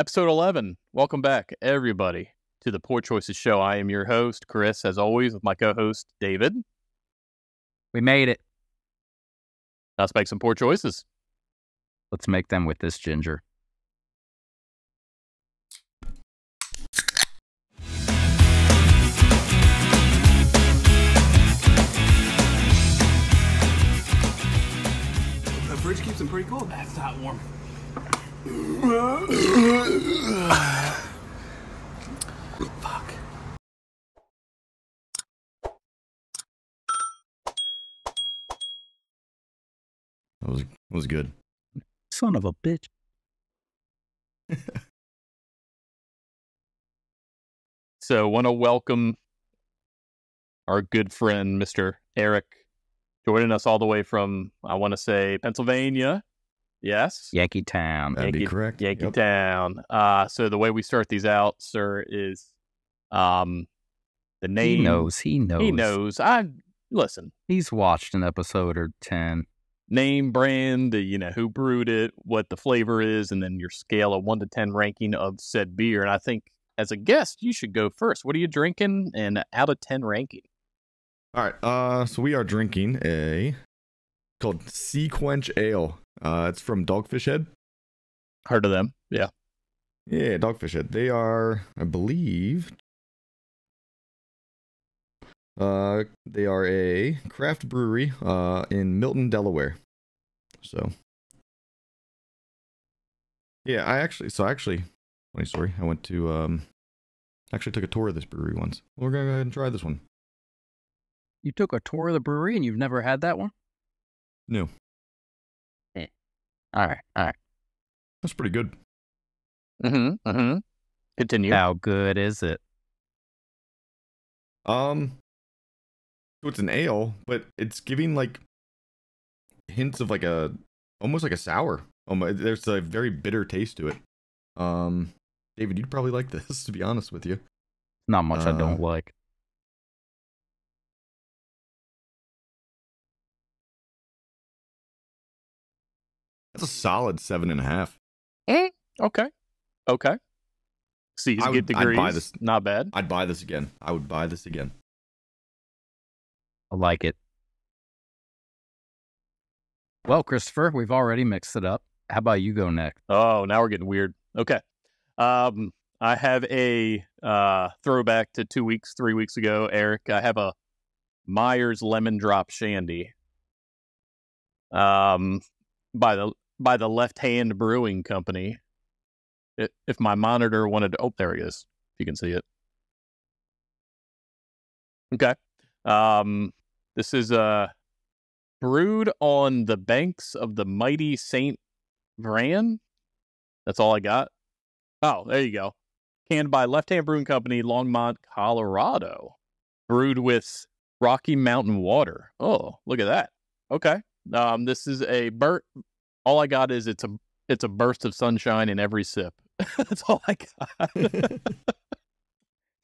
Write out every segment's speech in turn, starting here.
Episode 11. Welcome back, everybody, to the Pour Choices Show. I am your host, Chris, as always, with my co-host, David. We made it. Let's make some poor choices. Let's make them with this ginger. The fridge keeps them pretty cool. That's not warm. Fuck. That was good. Son of a bitch. So, want to welcome our good friend, Mr. Eric, joining us all the way from, I want to say, Pennsylvania. Yes? Yankee Town. That'd be correct. Yankee Town. So the way we start these out, sir, is the name. He knows. Listen. He's watched an episode or 10. Name, brand, you know, who brewed it, what the flavor is, and then your scale of 1 to 10 ranking of said beer. And I think, as a guest, you should go first. What are you drinking? And out of 10 ranking. All right. So we are drinking a... called Seaquench Ale. It's from Dogfish Head. Heard of them? Yeah. Yeah, Dogfish Head. They are, I believe, they are a craft brewery in Milton, Delaware. So, yeah, I actually, funny story. I went to actually took a tour of this brewery once. We're gonna go ahead and try this one. You took a tour of the brewery and you've never had that one? No. Eh. All right. That's pretty good. Continue. How good is it? So it's an ale, but it's giving like hints of like a almost like a sour. There's a very bitter taste to it. David, you'd probably like this, to be honest with you. Not much I don't like. That's a solid 7.5. Okay. See, so degrees. I'd buy this. Not bad. I'd buy this again. I would buy this again. I like it. Well, Christopher, we've already mixed it up. How about you go next? Oh, now we're getting weird. Okay. I have a throwback to 3 weeks ago, Eric. I have a Myers Lemon Drop Shandy. By the Left Hand Brewing Company. If my monitor wanted to... Oh, there he is. You can see it. Okay. This is brewed on the banks of the mighty St. Vrain. That's all I got. Oh, there you go. Canned by Left Hand Brewing Company, Longmont, Colorado. Brewed with Rocky Mountain water. Oh, look at that. Okay. This is a... all I got is it's a burst of sunshine in every sip. That's all I got.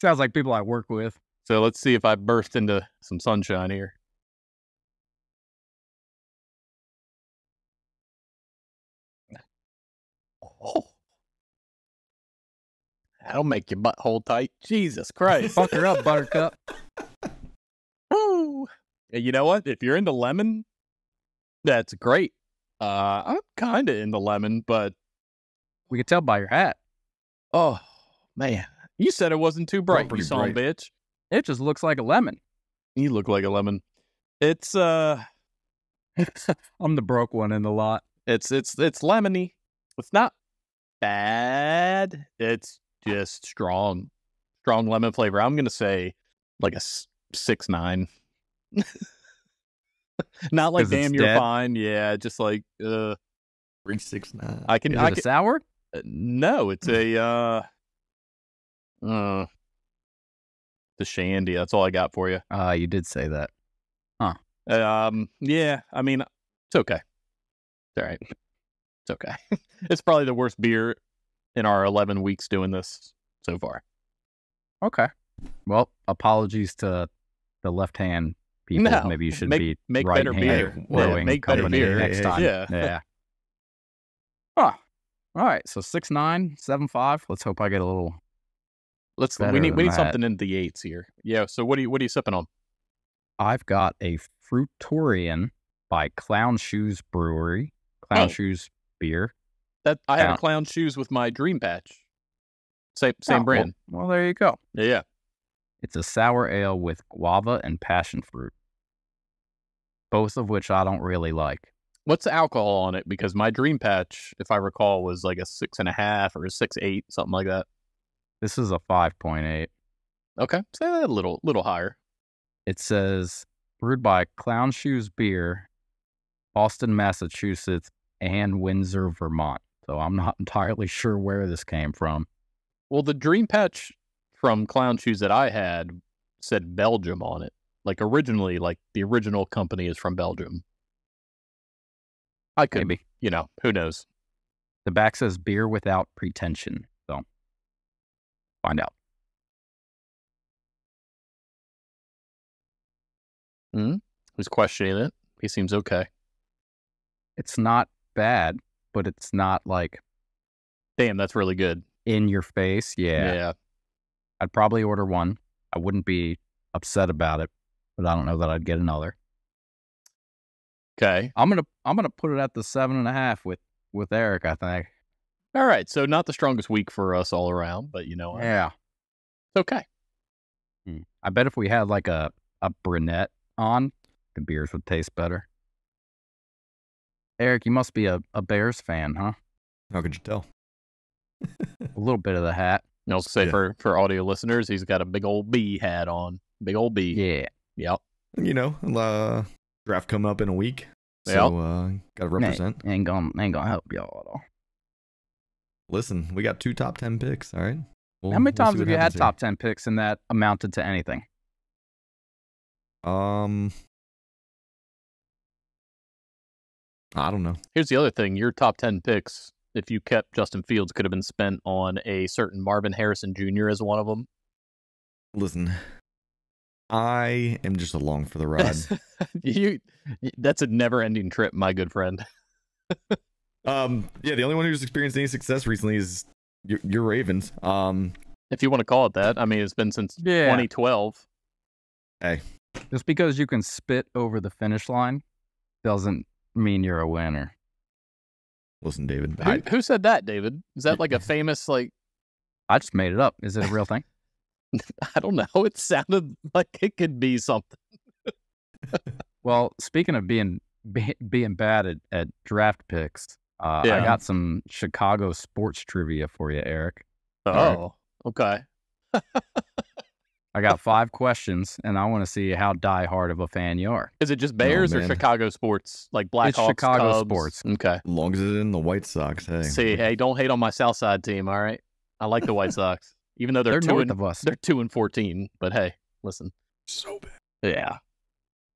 Sounds like people I work with. So let's see if I burst into some sunshine here. Oh. That'll make your butthole tight. Jesus Christ. Fuck her up, buttercup. Woo. And you know what? If you're into lemon, that's great. I'm kind of into lemon, but we could tell by your hat. Oh, man. You said it wasn't too bright, you son of a bitch. It just looks like a lemon. You look like a lemon. It's, I'm the broke one in the lot. It's lemony. It's not bad. It's just strong. Strong lemon flavor. I'm going to say like a 6.9. Not like damn you're dead. Fine, yeah, just like 3.69. Is it sour? No, it's a the shandy. That's all I got for you. You did say that, huh? Yeah. I mean, it's okay. It's all right. It's okay. It's probably the worst beer in our 11 weeks doing this so far. Okay. Well, apologies to the Left Hand. People. No, maybe you should make right better beer. Make better beer next time. Yeah. Huh. All right, so 6.9, 7.5. Let's hope I get a little. We need something in the eights here. Yeah. So what are you sipping on? I've got a Fruitorian by Clown Shoes Brewery. Clown Shoes beer. I have a Clown Shoes with my dream patch. Same brand. Well, there you go. Yeah. It's a sour ale with guava and passion fruit, both of which I don't really like. What's the alcohol on it? Because my dream patch, if I recall, was like a 6.5 or a 6.8, something like that. This is a 5.8. Okay, so a little higher. It says, brewed by Clown Shoes Beer, Boston, Massachusetts, and Windsor, Vermont. So I'm not entirely sure where this came from. Well, the dream patch from Clown Shoes that I had said Belgium on it. Like originally, like the original company is from Belgium. I could be, you know, who knows? The back says beer without pretension. So find out. Who's questioning it? He seems okay. It's not bad, but it's not like, damn, that's really good. In your face. Yeah. Yeah. I'd probably order one. I wouldn't be upset about it, but I don't know that I'd get another. Okay. I'm gonna put it at the 7.5 with Eric, I think. All right. So not the strongest week for us all around, but you know what? Yeah. It's okay. I bet if we had like a brunette on, the beers would taste better. Eric, you must be a Bears fan, huh? How could you tell? A little bit of the hat. And I'll say for audio listeners, he's got a big old B hat on. Big old B. Yeah. Yep. You know, draft come up in a week, so gotta represent. Ain't gonna help y'all at all. Listen, we got 2 top 10 picks. All right. How many times have you had top 10 picks and that amounted to anything? I don't know. Here's the other thing: your top 10 picks, if you kept Justin Fields, could have been spent on a certain Marvin Harrison Jr. as one of them. Listen, I am just along for the ride. That's a never-ending trip, my good friend. Yeah, the only one who's experienced any success recently is your Ravens. If you want to call it that. I mean, it's been since 2012. Hey. Just because you can spit over the finish line doesn't mean you're a winner. Listen, David. Who said that, David? Is that like a famous, like... I just made it up. Is it a real thing? I don't know. It sounded like it could be something. Well, speaking of being bad at draft picks, I got some Chicago sports trivia for you, Eric. Oh, okay. I got 5 questions, and I want to see how diehard of a fan you are. Is it just Bears or Chicago sports? Like Blackhawks, Chicago Cubs? Sports. Okay. As long as it's in the White Sox, hey. See, hey, don't hate on my South Side team, all right? I like the White Sox, even though they're 2-14. But hey, listen. So bad. Yeah.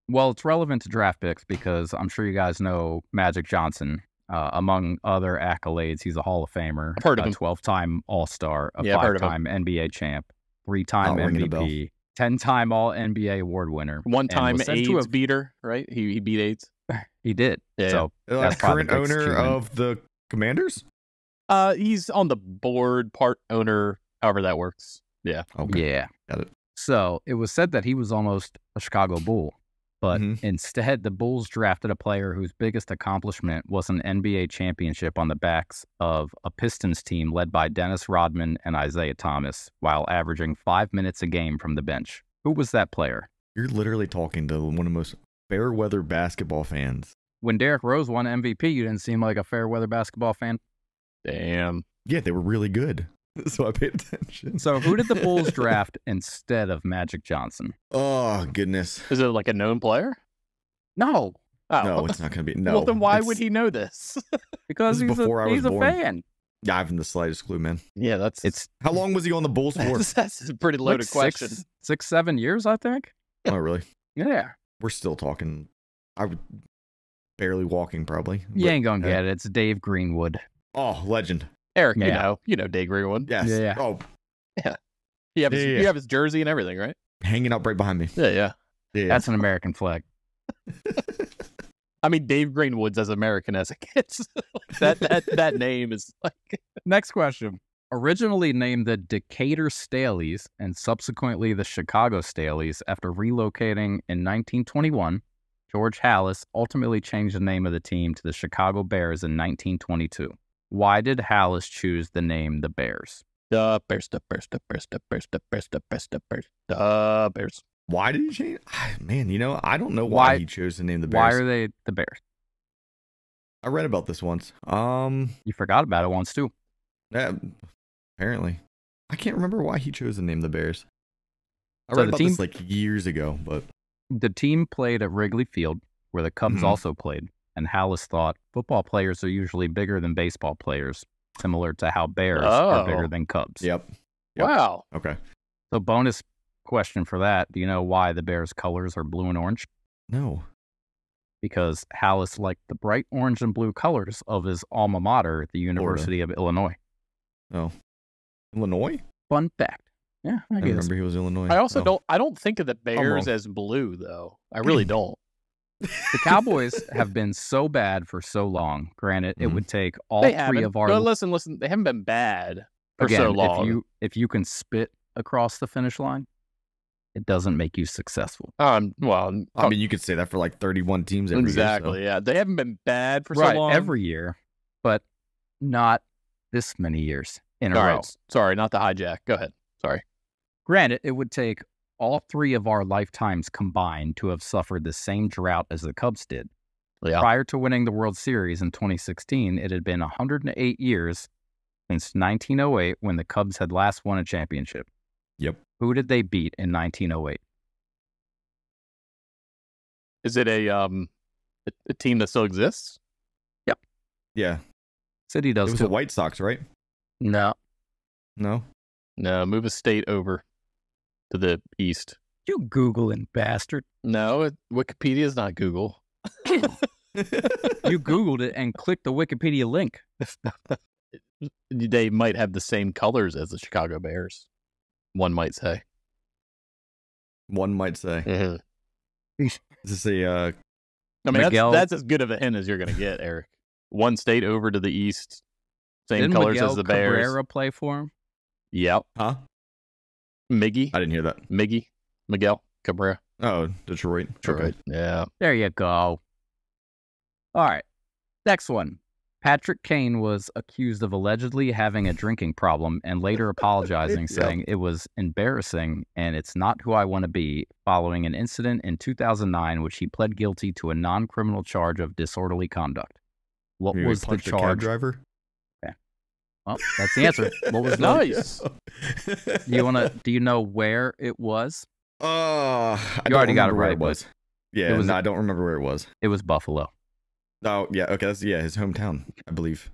Well, it's relevant to draft picks because I'm sure you guys know Magic Johnson. Among other accolades, he's a Hall of Famer. I've heard of him. 12-time All-Star, a 5-time NBA champ. 3-time MVP, 10-time All-NBA award winner. 1-time AIDS beater, right? He beat AIDS. He did. Yeah, so current owner of the Commanders? He's on the board, part owner, however that works. Yeah. Okay. Yeah. Got it. So it was said that he was almost a Chicago Bull, but instead the Bulls drafted a player whose biggest accomplishment was an NBA championship on the backs of a Pistons team led by Dennis Rodman and Isaiah Thomas while averaging 5 minutes a game from the bench. Who was that player? You're literally talking to one of the most fair-weather basketball fans. When Derrick Rose won MVP, you didn't seem like a fair-weather basketball fan. Damn. Yeah, they were really good. So I paid attention. So who did the Bulls draft instead of Magic Johnson? Oh, goodness. Is it like a known player? No. Oh. No, it's not going to be. No. Well, then why would he know this? Because he's a fan. Yeah, I haven't the slightest clue, man. Yeah, how long was he on the Bulls for? That's a pretty loaded question. 6-7 years, I think. Oh, really? Yeah. We're still talking. I would barely walking, probably. You ain't going to get it. It's Dave Greenwood. Oh, legend. Eric, you know Dave Greenwood. Yes. Yeah, yeah. Oh, yeah. You have his jersey and everything, right? Hanging up right behind me. Yeah, yeah. That's an American flag. I mean, Dave Greenwood's as American as it gets. that name is like. Next question. Originally named the Decatur Staleys and subsequently the Chicago Staleys after relocating in 1921, George Halas ultimately changed the name of the team to the Chicago Bears in 1922. Why did Halas choose the name the Bears? The Bears. Why did he change? Man, you know, I don't know why he chose to name the Bears. Why are they the Bears? I read about this once. You forgot about it once, too. Yeah, apparently. I can't remember why he chose to name the Bears. I read about this, like, years ago, but... The team played at Wrigley Field, where the Cubs also played, and Halas thought, football players are usually bigger than baseball players, similar to how Bears are bigger than Cubs. Yep. Wow. Okay. So, bonus... question for that. Do you know why the Bears' colors are blue and orange? No. Because Halas liked the bright orange and blue colors of his alma mater, the University of Illinois. Oh. Illinois? Fun fact. Yeah, I guess. Remember he was Illinois. I also don't think of the Bears as blue, though. I really don't. The Cowboys have been so bad for so long. Granted, it would take all three of our... No, listen. They haven't been bad for so long. If you can spit across the finish line, it doesn't make you successful. Well, I mean, you could say that for like 31 teams every year. Exactly, yeah. They haven't been bad for so long. Every year, but not this many years in a row. Sorry, not the hijack. Go ahead. Sorry. Granted, it would take all three of our lifetimes combined to have suffered the same drought as the Cubs did. Yeah. Prior to winning the World Series in 2016, it had been 108 years since 1908 when the Cubs had last won a championship. Yep. Who did they beat in 1908? Is it a team that still exists? Yep. Yeah. City does. It was the White Sox, right? No. No? No, move a state over to the east. You Googling bastard. No, Wikipedia is not Google. You Googled it and clicked the Wikipedia link. They might have the same colors as the Chicago Bears. One might say. One might say. Mm-hmm. Is this a... I mean, that's as good of a hint as you're going to get, Eric. One state over to the east, same colors as the Bears. Didn't Cabrera play for him? Yep. Huh? Miggy? I didn't hear that. Miggy? Miguel Cabrera. Oh, Detroit. Detroit. Okay. Yeah. There you go. All right. Next one. Patrick Kane was accused of allegedly having a drinking problem and later apologizing, saying it was embarrassing and it's not who I want to be, following an incident in 2009 which he pled guilty to a non-criminal charge of disorderly conduct. What was the charge? Cab driver? Okay. Well, that's the answer. What was nice? Do you know where it was? You already got it right. It was. Yeah, I don't remember where it was. It was Buffalo. Oh, yeah, okay, that's, yeah, his hometown, I believe.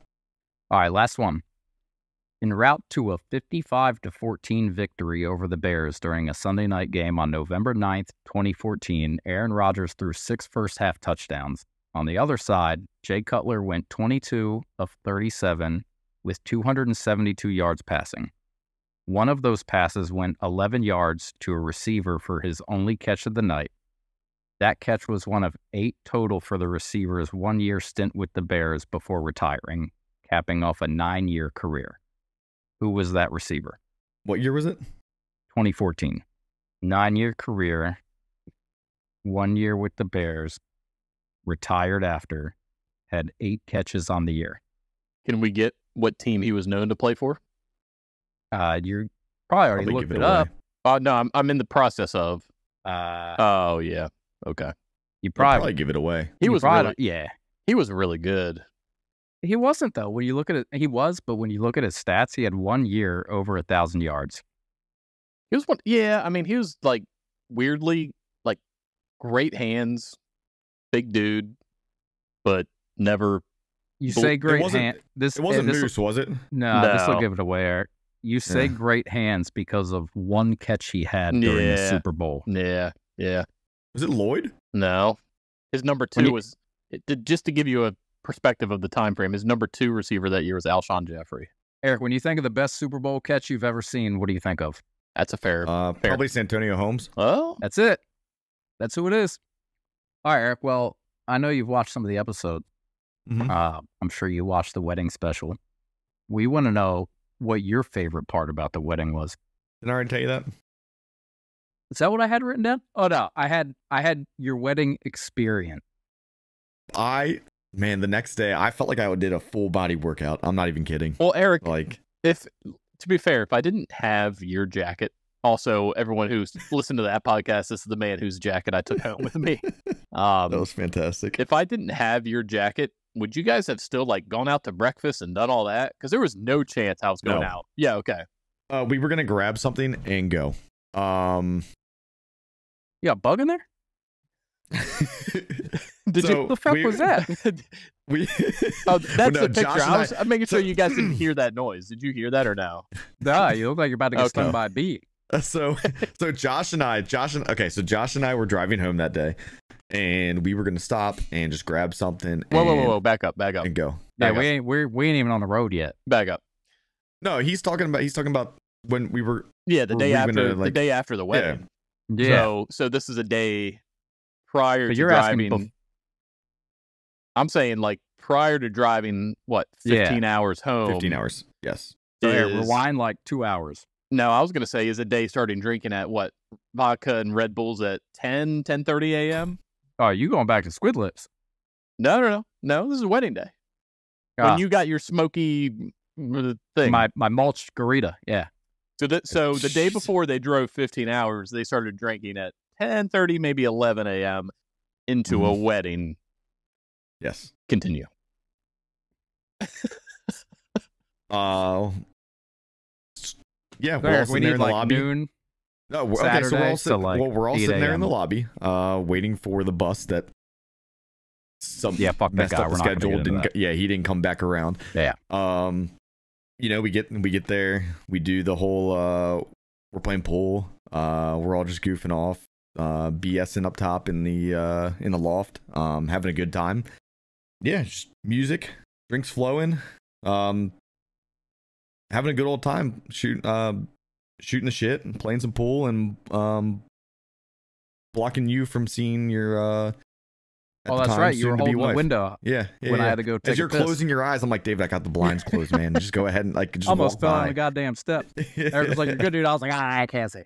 All right, last one. En route to a 55-14 victory over the Bears during a Sunday night game on November 9th, 2014, Aaron Rodgers threw 6 first-half touchdowns. On the other side, Jay Cutler went 22 of 37 with 272 yards passing. One of those passes went 11 yards to a receiver for his only catch of the night. That catch was one of 8 total for the receiver's one-year stint with the Bears before retiring, capping off a 9-year career. Who was that receiver? What year was it? 2014. 9-year career, 1 year with the Bears, retired after, had 8 catches on the year. Can we get what team he was known to play for? You're probably already looked it up. No, I'm in the process of. Oh, yeah. Okay. You probably give it away. He was really, yeah. He was really good. He wasn't though. When you look at it, he was, but when you look at his stats, he had 1 year over 1,000 yards. He was yeah, I mean, he was like weirdly like great hands, big dude, but never. You say great hands. It wasn't Moose, was it? No, this will give it away, Eric. You say great hands because of one catch he had during the Super Bowl. Yeah. Yeah. Was it Lloyd? No. His number two was, just to give you a perspective of the time frame, his number 2 receiver that year was Alshon Jeffrey. Eric, when you think of the best Super Bowl catch you've ever seen, what do you think of? That's a fair. Probably Santonio Holmes. Oh. That's it. That's who it is. All right, Eric. Well, I know you've watched some of the episodes. Mm-hmm. I'm sure you watched the wedding special. We want to know what your favorite part about the wedding was. Didn't I already tell you that? Is that what I had written down? Oh no, I had your wedding experience. Man, the next day I felt like I did a full body workout. I'm not even kidding. Well, Eric, to be fair, if I didn't have your jacket, also everyone who's listened to that podcast, this is the man whose jacket I took home with me. That was fantastic. If I didn't have your jacket, would you guys have still like gone out to breakfast and done all that? Because there was no chance I was going out. Yeah, okay. We were gonna grab something and go. You got a bug in there? What the fuck was that? That's the picture. I'm making sure you guys didn't hear that noise. Did you hear that or no? Nah, you look like you're about to get stung by a bee. So Josh and I were driving home that day, and we were gonna stop and just grab something. Whoa! Back up, and go. Yeah, we ain't even on the road yet. Back up. No, he's talking about when we were. Yeah, the day after the wedding. Yeah. So this is a day prior to driving. I'm saying like prior to driving, what, 15 hours home? 15 hours, yes. So rewind like 2 hours. No, I was going to say is a day starting drinking at what? Vodka and Red Bulls at 10:30 a.m.? Oh, you going back to Squid Lips? No. This is wedding day. When you got your smoky thing. My mulched garita, yeah. So the day before they drove 15 hours, they started drinking at 10:30, maybe 11 a.m. into a wedding. Yes. Continue. Yeah, we're all sitting there in the lobby. Noon, no, Saturday, okay, so we're all sitting there in the lobby, waiting for the bus that messed up the schedule. He didn't come back around. Yeah. We get there, we do the whole we're playing pool, we're all just goofing off, BSing up top in the loft, having a good time. Yeah, just music, drinks flowing, having a good old time, shooting the shit and playing some pool and blocking you from seeing your oh, that's right, you were holding the window. Yeah, when I had to go take a piss. As you're closing your eyes, I'm like, David, I got the blinds closed, man. Just go ahead and like just almost fell on the goddamn step. Eric was like, you're good, dude. I was like, I can't see.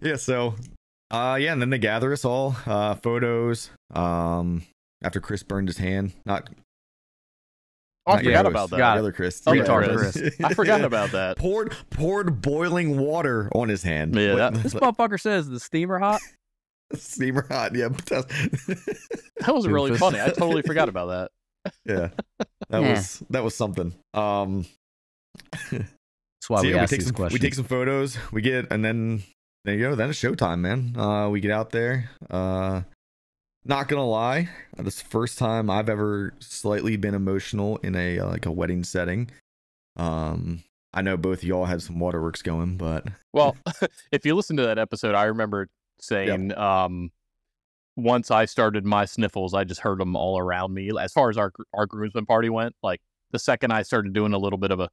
Yeah, so and then they gather us all, photos, after Chris burned his hand. I forgot about that. Poured boiling water on his hand. Yeah, this motherfucker says the steamer hot. Steamer hot, yeah. That was really funny. I totally forgot about that. Yeah, that was something. That's why we asked these questions. We take some photos. We get, and then there you go. Then it's showtime, man. We get out there. Not gonna lie, this is the first time I've ever slightly been emotional in a wedding setting. I know both of y'all had some waterworks going, but well, if you listen to that episode, I remember saying once I started my sniffles, I just heard them all around me. As far as our groomsmen party went, like the second I started doing a little bit of a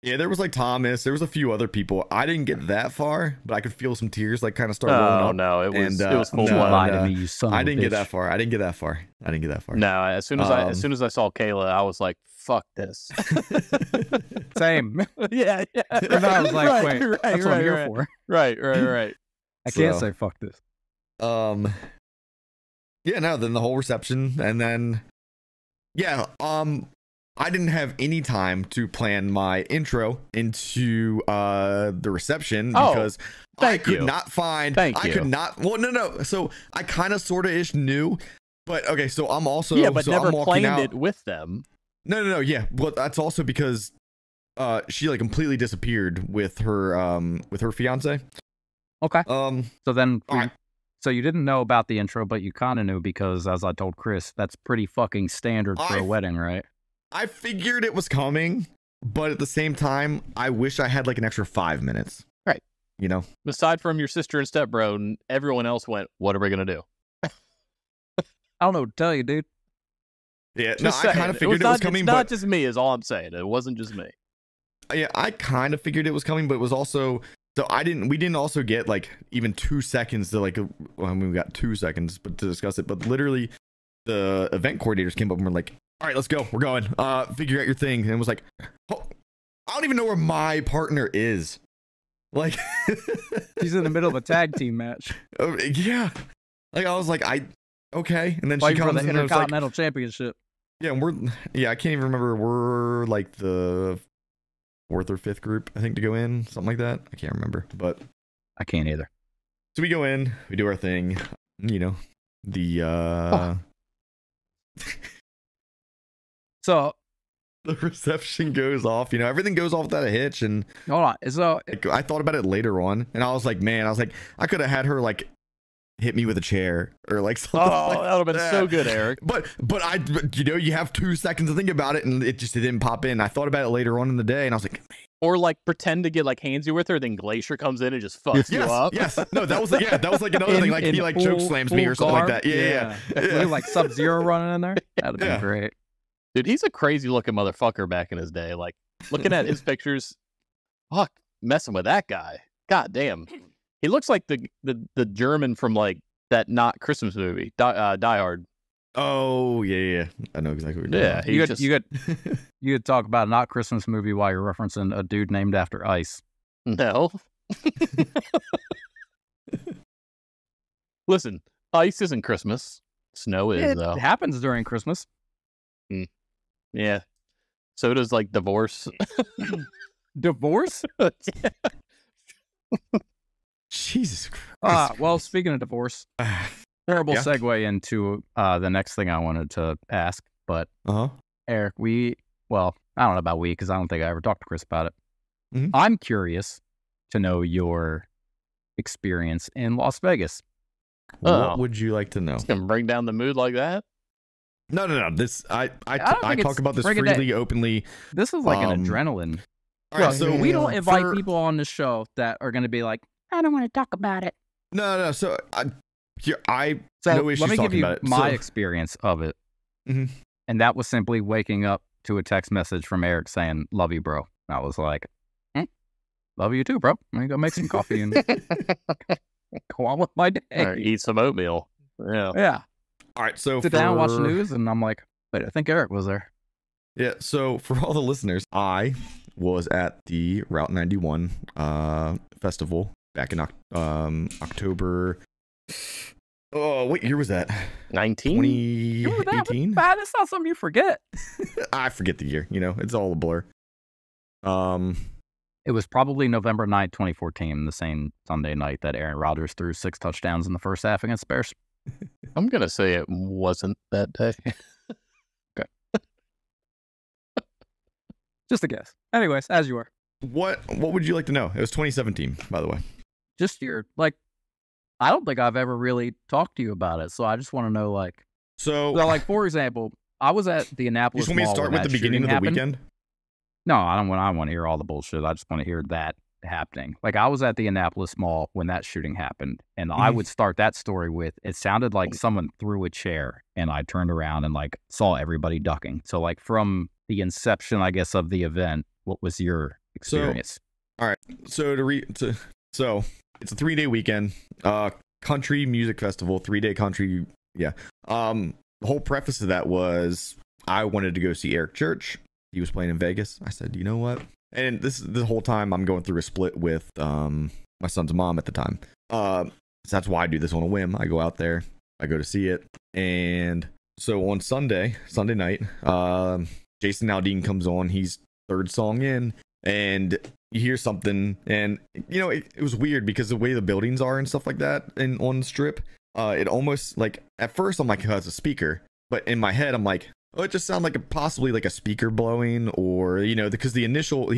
there was like Thomas, there was a few other people. I didn't get that far, but I could feel some tears like kind of start rolling up. No, it was full lie to me, you son of a bitch. I didn't get that far. No, as soon as I saw Kayla, I was like, fuck this. Same. Yeah. And I was like, wait, that's what I'm here for. Right. I can't say fuck this. Then the whole reception, and then I didn't have any time to plan my intro into the reception because I could not find. Well, no. So I kind of sort of ish knew, but okay. So I'm also never planned it with them. No. Yeah, but that's also because she like completely disappeared with her fiance. Okay. So you didn't know about the intro, but you kind of knew because, as I told Chris, that's pretty fucking standard for a wedding, right? I figured it was coming, but at the same time, I wish I had like an extra 5 minutes. Right. You know? Aside from your sister and stepbro, everyone else went, what are we going to do? I don't know what to tell you, dude. Yeah, I kind of figured it was coming. It's not just me is all I'm saying. It wasn't just me. Yeah, I kind of figured it was coming, but it was also So we didn't also get like even 2 seconds to like, well, I mean, we got 2 seconds but to discuss it, but literally the event coordinators came up and were like, all right, let's go. We're going, figure out your thing. And it was like, oh, I don't even know where my partner is. Like he's in the middle of a tag team match. Yeah. Like I was like, okay. And then she comes in the Intercontinental Championship. Yeah. And I can't even remember. We're like the 4th or 5th group, I think, to go in, something like that. I can't remember, but I can't either. So we go in, we do our thing, you know, so the reception goes off, you know, everything goes off without a hitch. And hold on, so like, I thought about it later on, and I was like, man, I could have had her like hit me with a chair or like something. Oh, like that would have been so good, Eric. But you know, you have 2 seconds to think about it, and it didn't pop in. I thought about it later on in the day, and I was like, man. Or like pretend to get like handsy with her, then Glacier comes in and just fucks you up. Yes, no, that was like another thing. Like he like choke slams me or something like that. Yeah. Like Sub-Zero running in there. That'd be great. Dude, he's a crazy looking motherfucker back in his day. Like looking at his pictures, fuck, messing with that guy. God damn. He looks like the German from like that not Christmas movie, Die Hard. Oh yeah, I know exactly what you're doing. Yeah, you could talk about a not Christmas movie while you're referencing a dude named after ice. No. Listen, ice isn't Christmas. Snow is though. It happens during Christmas. Mm. Yeah. So does like divorce. Divorce? Yeah. Jesus Christ. Well, speaking of divorce, terrible segue into the next thing I wanted to ask, but Eric, well, I don't know about because I don't think I ever talked to Chris about it. Mm-hmm. I'm curious to know your experience in Las Vegas. What would you like to know? It's gonna bring down the mood like that? No. I talk about this freely, openly. This is like an adrenaline. All right, so we don't invite people on the show that are going to be like, I don't want to talk about it. No. So let me give you my experience of it. Mm-hmm. And that was simply waking up to a text message from Eric saying, love you, bro. And I was like, love you too, bro. I'm going to go make some coffee and go on with my day. Or eat some oatmeal. Yeah. Yeah. All right. So sit down, watch the news. And I'm like, wait, I think Eric was there. Yeah. So for all the listeners, I was at the Route 91 festival. Back in October. Oh, what year was that? 2018? That's not something you forget. I forget the year. You know, it's all a blur. It was probably November 9, 2014, the same Sunday night that Aaron Rodgers threw 6 touchdowns in the first half against Bears. I'm going to say it wasn't that day. Okay. Just a guess. Anyways, as you were. What would you like to know? It was 2017, by the way. Just your, like, I don't think I've ever really talked to you about it, so I just want to know, like, so like, for example, I was at the Annapolis Mall. You just want me to start with the beginning of the weekend? No, I want to hear all the bullshit. I just want to hear that happening. Like, I was at the Annapolis Mall when that shooting happened, and I would start that story with, it sounded like someone threw a chair, and I turned around and, like, saw everybody ducking. So, like, from the inception, I guess, of the event, what was your experience? So, all right. So so it's a 3-day weekend, country music festival, 3-day country. Yeah. The whole preface of that was I wanted to go see Eric Church. He was playing in Vegas. I said, you know what? And this the whole time I'm going through a split with my son's mom at the time. So that's why I do this on a whim. I go out there, I go to see it, and so on Sunday night, Jason Aldean comes on. He's 3rd song in. And you hear something, and you know it was weird because the way the buildings are and stuff like that, and on the strip, it almost like at first I'm like, oh, it's a speaker, but in my head I'm like, oh, it just sounded like possibly like a speaker blowing, or you know, because the initial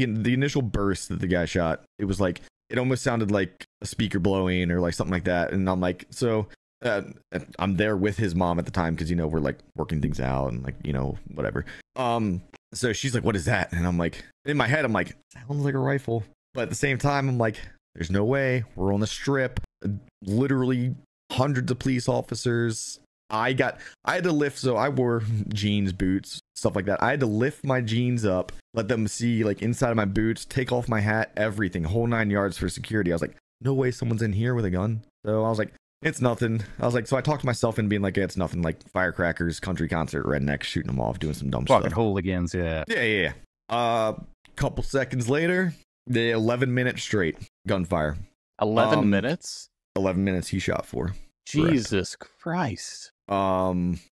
burst that the guy shot, it was like it almost sounded like a speaker blowing or like something like that, and I'm like, so I'm there with his mom at the time because you know we're like working things out and like you know whatever. So she's like, what is that? And I'm like, in my head, I'm like, sounds like a rifle. But at the same time, I'm like, there's no way. We're on the strip. Literally hundreds of police officers. I had to lift, so I wore jeans, boots, stuff like that. I had to lift my jeans up, let them see like inside of my boots, take off my hat, everything, whole 9 yards for security. I was like, no way someone's in here with a gun. So I was like, it's nothing. I was like, so I talked to myself into being like, yeah, it's nothing, like firecrackers, country concert, rednecks, shooting them off, doing some dumb stuff. Fucking hooligans, yeah. Yeah, yeah, yeah. Couple seconds later, the 11 minutes straight gunfire. 11 minutes? 11 minutes he shot for. Jesus Christ. So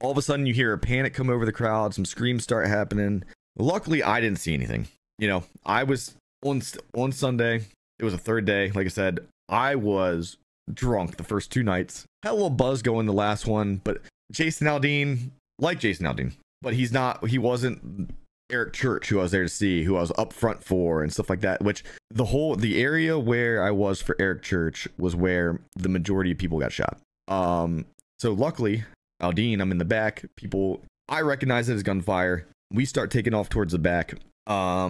all of a sudden you hear a panic come over the crowd, some screams start happening. Luckily, I didn't see anything. You know, I was on Sunday. It was a third day. Like I said, I was drunk the first two nights. Had a little buzz going the last one, but Jason Aldean, but he wasn't Eric Church, who I was there to see, who I was up front for and stuff like that, which the area where I was for Eric Church was where the majority of people got shot. So luckily, Aldean, I'm in the back. People, I recognize it as gunfire. We start taking off towards the back. When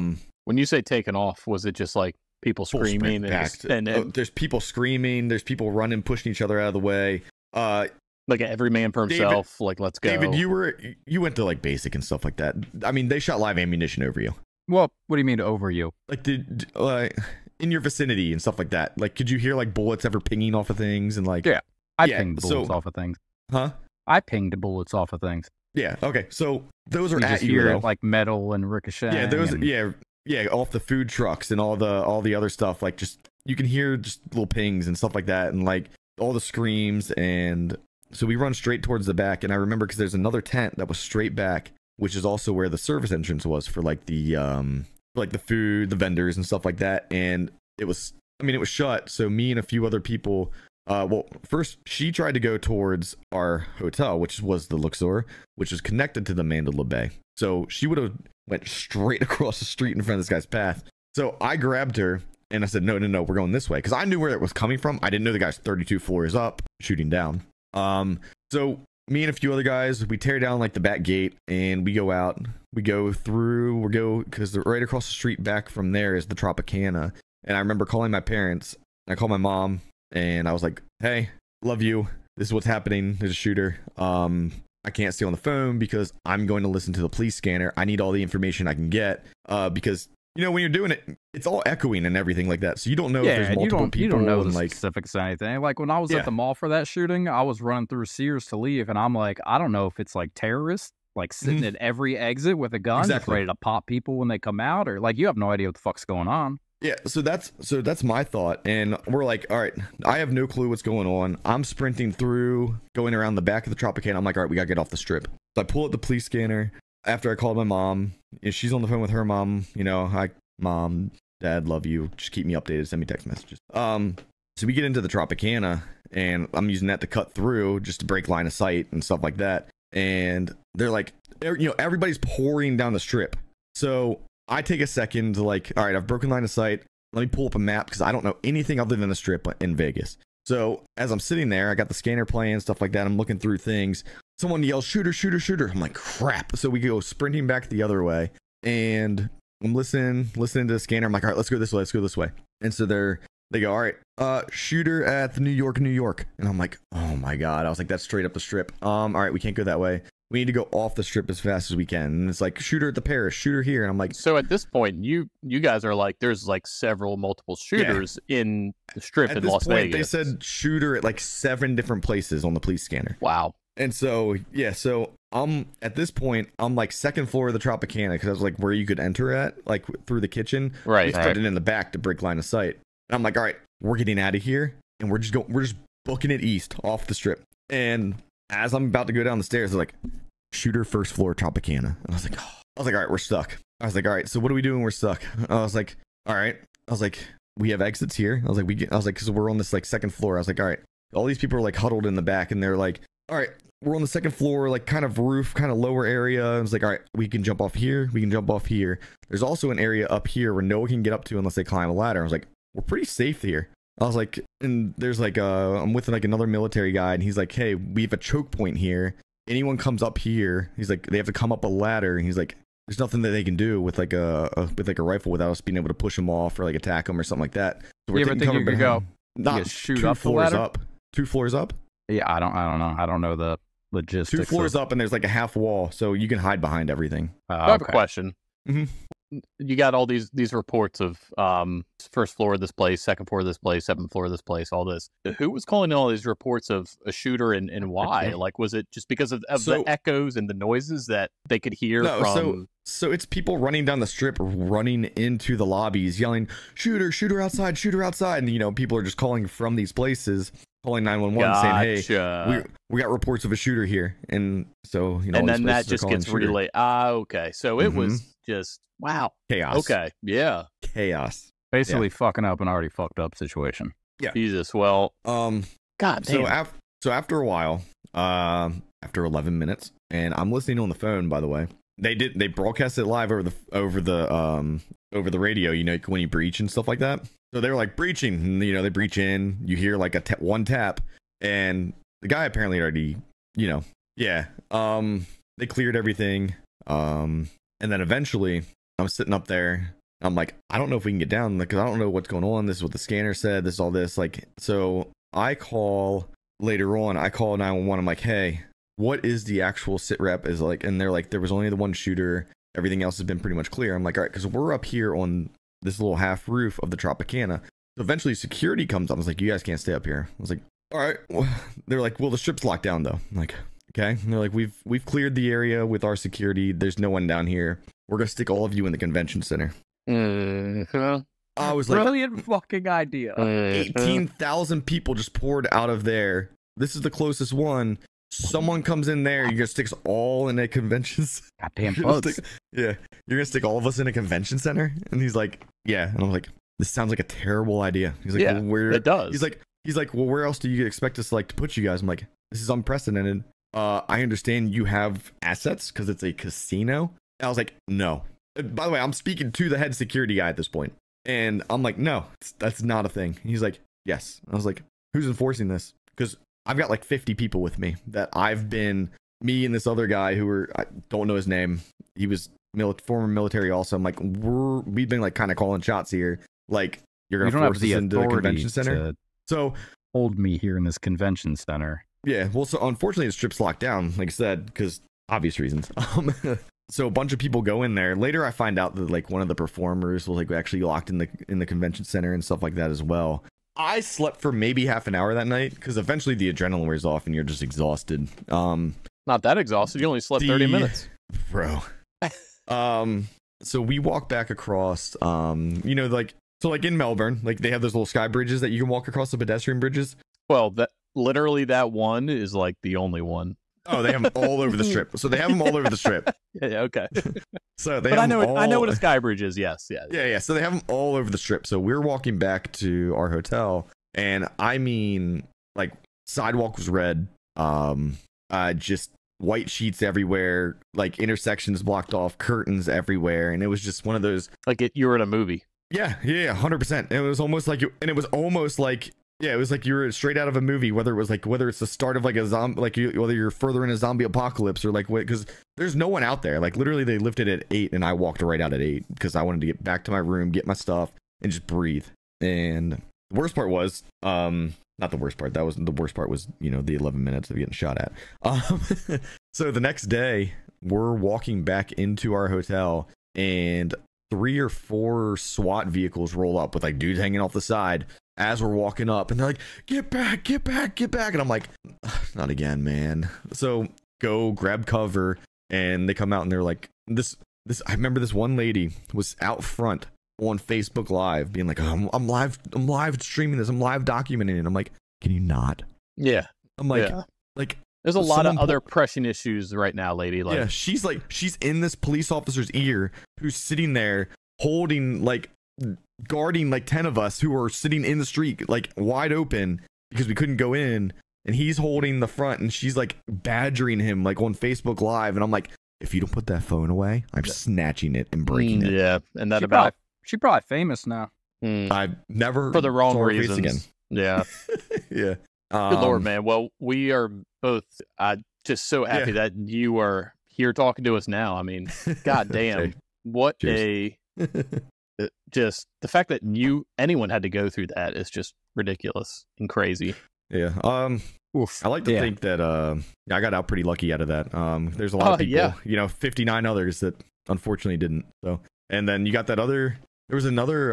you say taking off, was it just like people screaming? There's people screaming. There's people running, pushing each other out of the way. Like every man for himself. David, like, let's go. David, you went to like basic and stuff like that. I mean, they shot live ammunition over you. Well, what do you mean over you? Like in your vicinity and stuff like that. Like, could you hear like bullets ever pinging off of things and like? Yeah, I pinged bullets off of things. Huh? I pinged bullets off of things. Yeah. Okay. So those are at you, though. Like metal and ricochet. Yeah. Those. And... Yeah. Yeah. Off the food trucks and all the other stuff. Like just you can hear just little pings and stuff like that, and like all the screams and. So we run straight towards the back, and I remember because there's another tent that was straight back, which is also where the service entrance was for like the food, the vendors, and stuff like that. And it was, I mean, it was shut. So me and a few other people, well, first she tried to go towards our hotel, which was the Luxor, which is connected to the Mandela Bay. So she would have went straight across the street in front of this guy's path. So I grabbed her and I said, no, no, no, we're going this way, because I knew where it was coming from. I didn't know the guy's 32 floors up shooting down. So me and a few other guys, we tear down like the back gate and we go out, we go through, we go, because right across the street back from there is the Tropicana. And I remember calling my parents. I called my mom and I was like, hey, love you. This is what's happening. There's a shooter. I can't stay on the phone because I'm going to listen to the police scanner. I need all the information I can get, because you know, when you're doing it, it's all echoing and everything like that. So you don't know if there's multiple people. You don't know the specifics of anything. Like when I was at the mall for that shooting, I was running through Sears to leave. And I'm like, I don't know if it's like terrorists, like sitting at every exit with a gun, ready to pop people when they come out, or like, you have no idea what the fuck's going on. Yeah. So that's my thought. And we're like, all right, I have no clue what's going on. I'm sprinting through, going around the back of the Tropicana. I'm like, all right, we got to get off the strip. So I pull up the police scanner. After I called my mom, she's on the phone with her mom, you know, hi, mom, dad, love you. Just keep me updated. Send me text messages. So we get into the Tropicana and I'm using that to cut through just to break line of sight and stuff like that. And they're like, you know, everybody's pouring down the strip. So I take a second to like, all right, I've broken line of sight. Let me pull up a map because I don't know anything other than the strip in Vegas. So as I'm sitting there, I got the scanner playing, stuff like that. I'm looking through things. Someone yells, shooter, shooter, shooter. I'm like, crap. So we go sprinting back the other way. And I'm listening to the scanner. I'm like, all right, let's go this way. Let's go this way. And so they go, all right, shooter at the New York, New York. And I'm like, oh my God. I was like, that's straight up the strip. All right, we can't go that way. We need to go off the strip as fast as we can. And it's like, shooter at the Paris, shooter here. And I'm like, so at this point, you guys are like, there's like several multiple shooters in the strip in Las Vegas. They said shooter at like 7 different places on the police scanner. Wow. And so, yeah, so at this point, I'm like second floor of the Tropicana, because I was like where you could enter at, like through the kitchen. Right. We started in the back to break line of sight. And I'm like, all right, we're getting out of here. And we're just booking it east off the strip. And as I'm about to go down the stairs, they're like, shooter first floor Tropicana. And I was like, oh. I was like, all right, we're stuck. I was like, all right, so what are we doing? We're stuck. I was like, all right. I was like, we have exits here. I was like, so we're on this like second floor. I was like, all right. All these people are like huddled in the back and they're like, all right. We're on the second floor, like kind of roof, kind of lower area. I was like, all right, we can jump off here. We can jump off here. There's also an area up here where no one can get up to unless they climb a ladder. I was like, we're pretty safe here. I was like, and there's like, I'm with like another military guy and he's like, hey, we have a choke point here. Anyone comes up here. He's like, they have to come up a ladder. And he's like, there's nothing that they can do with like a rifle without us being able to push them off or like attack them or something like that. So we're taking cover behind. Not shoot 2 floors up. 2 floors up. Yeah, I don't know. I don't know the logistics. Two floors up, and there's like a half wall, so you can hide behind everything. I have a question. Mm-hmm. You got all these reports of first floor of this place, second floor of this place, seventh floor of this place, all this. Who was calling all these reports of a shooter and why? Like, was it just because of the echoes and the noises that they could hear? No, from... So it's people running down the strip, running into the lobbies, yelling, "Shooter, shooter outside, shooter outside." And, you know, people are just calling from these places, calling 911, saying, "Hey, we got reports of a shooter here." And so, you know, and then that just gets relayed. Ah, okay. So it was just, wow. Chaos. Okay. Yeah. Chaos. Basically fucking up an already fucked up situation. Yeah. Jesus. Well, God damn. So after a while, after 11 minutes, and I'm listening on the phone, by the way. They broadcast it live over the radio, you know, when you breach and stuff like that. So they were like breaching, and, you know, they breach in. You hear like one tap, and the guy apparently already, you know, they cleared everything, and then eventually I'm sitting up there. I'm like, I don't know if we can get down because I don't know what's going on. This is what the scanner said. This is all this like. So I call later on. I call 911. I'm like, hey. What is the actual sit rep is like? And they're like, there was only the one shooter. Everything else has been pretty much clear. I'm like, all right, because we're up here on this little half roof of the Tropicana. So eventually security comes up. I was like, you guys can't stay up here. I was like, all right. They're like, well, the strip's locked down though. I'm like, okay. And they're like, we've cleared the area with our security. There's no one down here. We're gonna stick all of you in the convention center. I was like, brilliant fucking idea. 18,000 people just poured out of there. This is the closest one. Someone comes in there, you're gonna stick us all in a convention center. Goddamn folks. Yeah, you're gonna stick all of us in a convention center. And he's like, yeah. And I'm like, this sounds like a terrible idea. He's like, yeah, well, where it does. He's like, well, where else do you expect us like to put you guys? I'm like, this is unprecedented. I understand you have assets because it's a casino. And I was like, no. By the way, I'm speaking to the head security guy at this point, and I'm like, no, that's not a thing. And he's like, yes. And I was like, who's enforcing this? Because I've got like 50 people with me that I've been, me and this other guy who were, I don't know his name. He was former military also. I'm like, we've been like kind of calling shots here. Like, you're going to force us into the convention center. So hold me here in this convention center. Yeah. Well, so unfortunately the strip's locked down, like I said, because obvious reasons. So a bunch of people go in there. Later I find out that like one of the performers was like actually locked in the convention center and stuff like that as well. I slept for maybe half an hour that night because eventually the adrenaline wears off and you're just exhausted. Not that exhausted. You only slept 30 minutes. Bro. So we walk back across, you know, like, so like in Melbourne, like they have those little sky bridges that you can walk across, the pedestrian bridges. Well, that literally that one is like the only one. Oh, they have them all over the strip. So they have them all over the strip. Yeah, okay. So they. But I know what a sky bridge is. Yes, yeah. Yeah. So they have them all over the strip. So we're walking back to our hotel, and I mean, like sidewalk was red, just white sheets everywhere, like intersections blocked off, curtains everywhere, and it was just one of those. Like you were in a movie. Yeah, 100%. It was almost like, yeah, it was like you were straight out of a movie, whether it's the start of like a zombie, whether you're further in a zombie apocalypse or like what, because there's no one out there. Like literally they lifted at 8 and I walked right out at 8 because I wanted to get back to my room, get my stuff and just breathe. And the worst part was, not the worst part. That wasn't the worst part was, you know, the 11 minutes of getting shot at. So the next day we're walking back into our hotel and 3 or 4 SWAT vehicles roll up with like dudes hanging off the side. As we're walking up and they're like, get back, get back, get back. And I'm like, not again, man. So go grab cover. And they come out and they're like, I remember this one lady was out front on Facebook Live being like, I'm live streaming this. I'm live documenting it. I'm like, can you not? Yeah. I'm like, there's a lot of other pressing issues right now, lady. Like, yeah, she's like, she's in this police officer's ear who's sitting there holding like, guarding like 10 of us who are sitting in the street like wide open because we couldn't go in, and he's holding the front and she's like badgering him like on Facebook Live, and I'm like, if you don't put that phone away, I'm snatching it and breaking it. Yeah, and that she's probably famous now. I've never for the wrong reasons again. Yeah. Yeah. Good Lord, man. Well, we are both just so happy that you are here talking to us now. I mean, god damn. Okay. What a just the fact that anyone had to go through that is just ridiculous and crazy. Yeah. Oof. I like to think that I got out pretty lucky out of that. There's a lot of people, you know, 59 others that unfortunately didn't. So, and then you got that other. There was another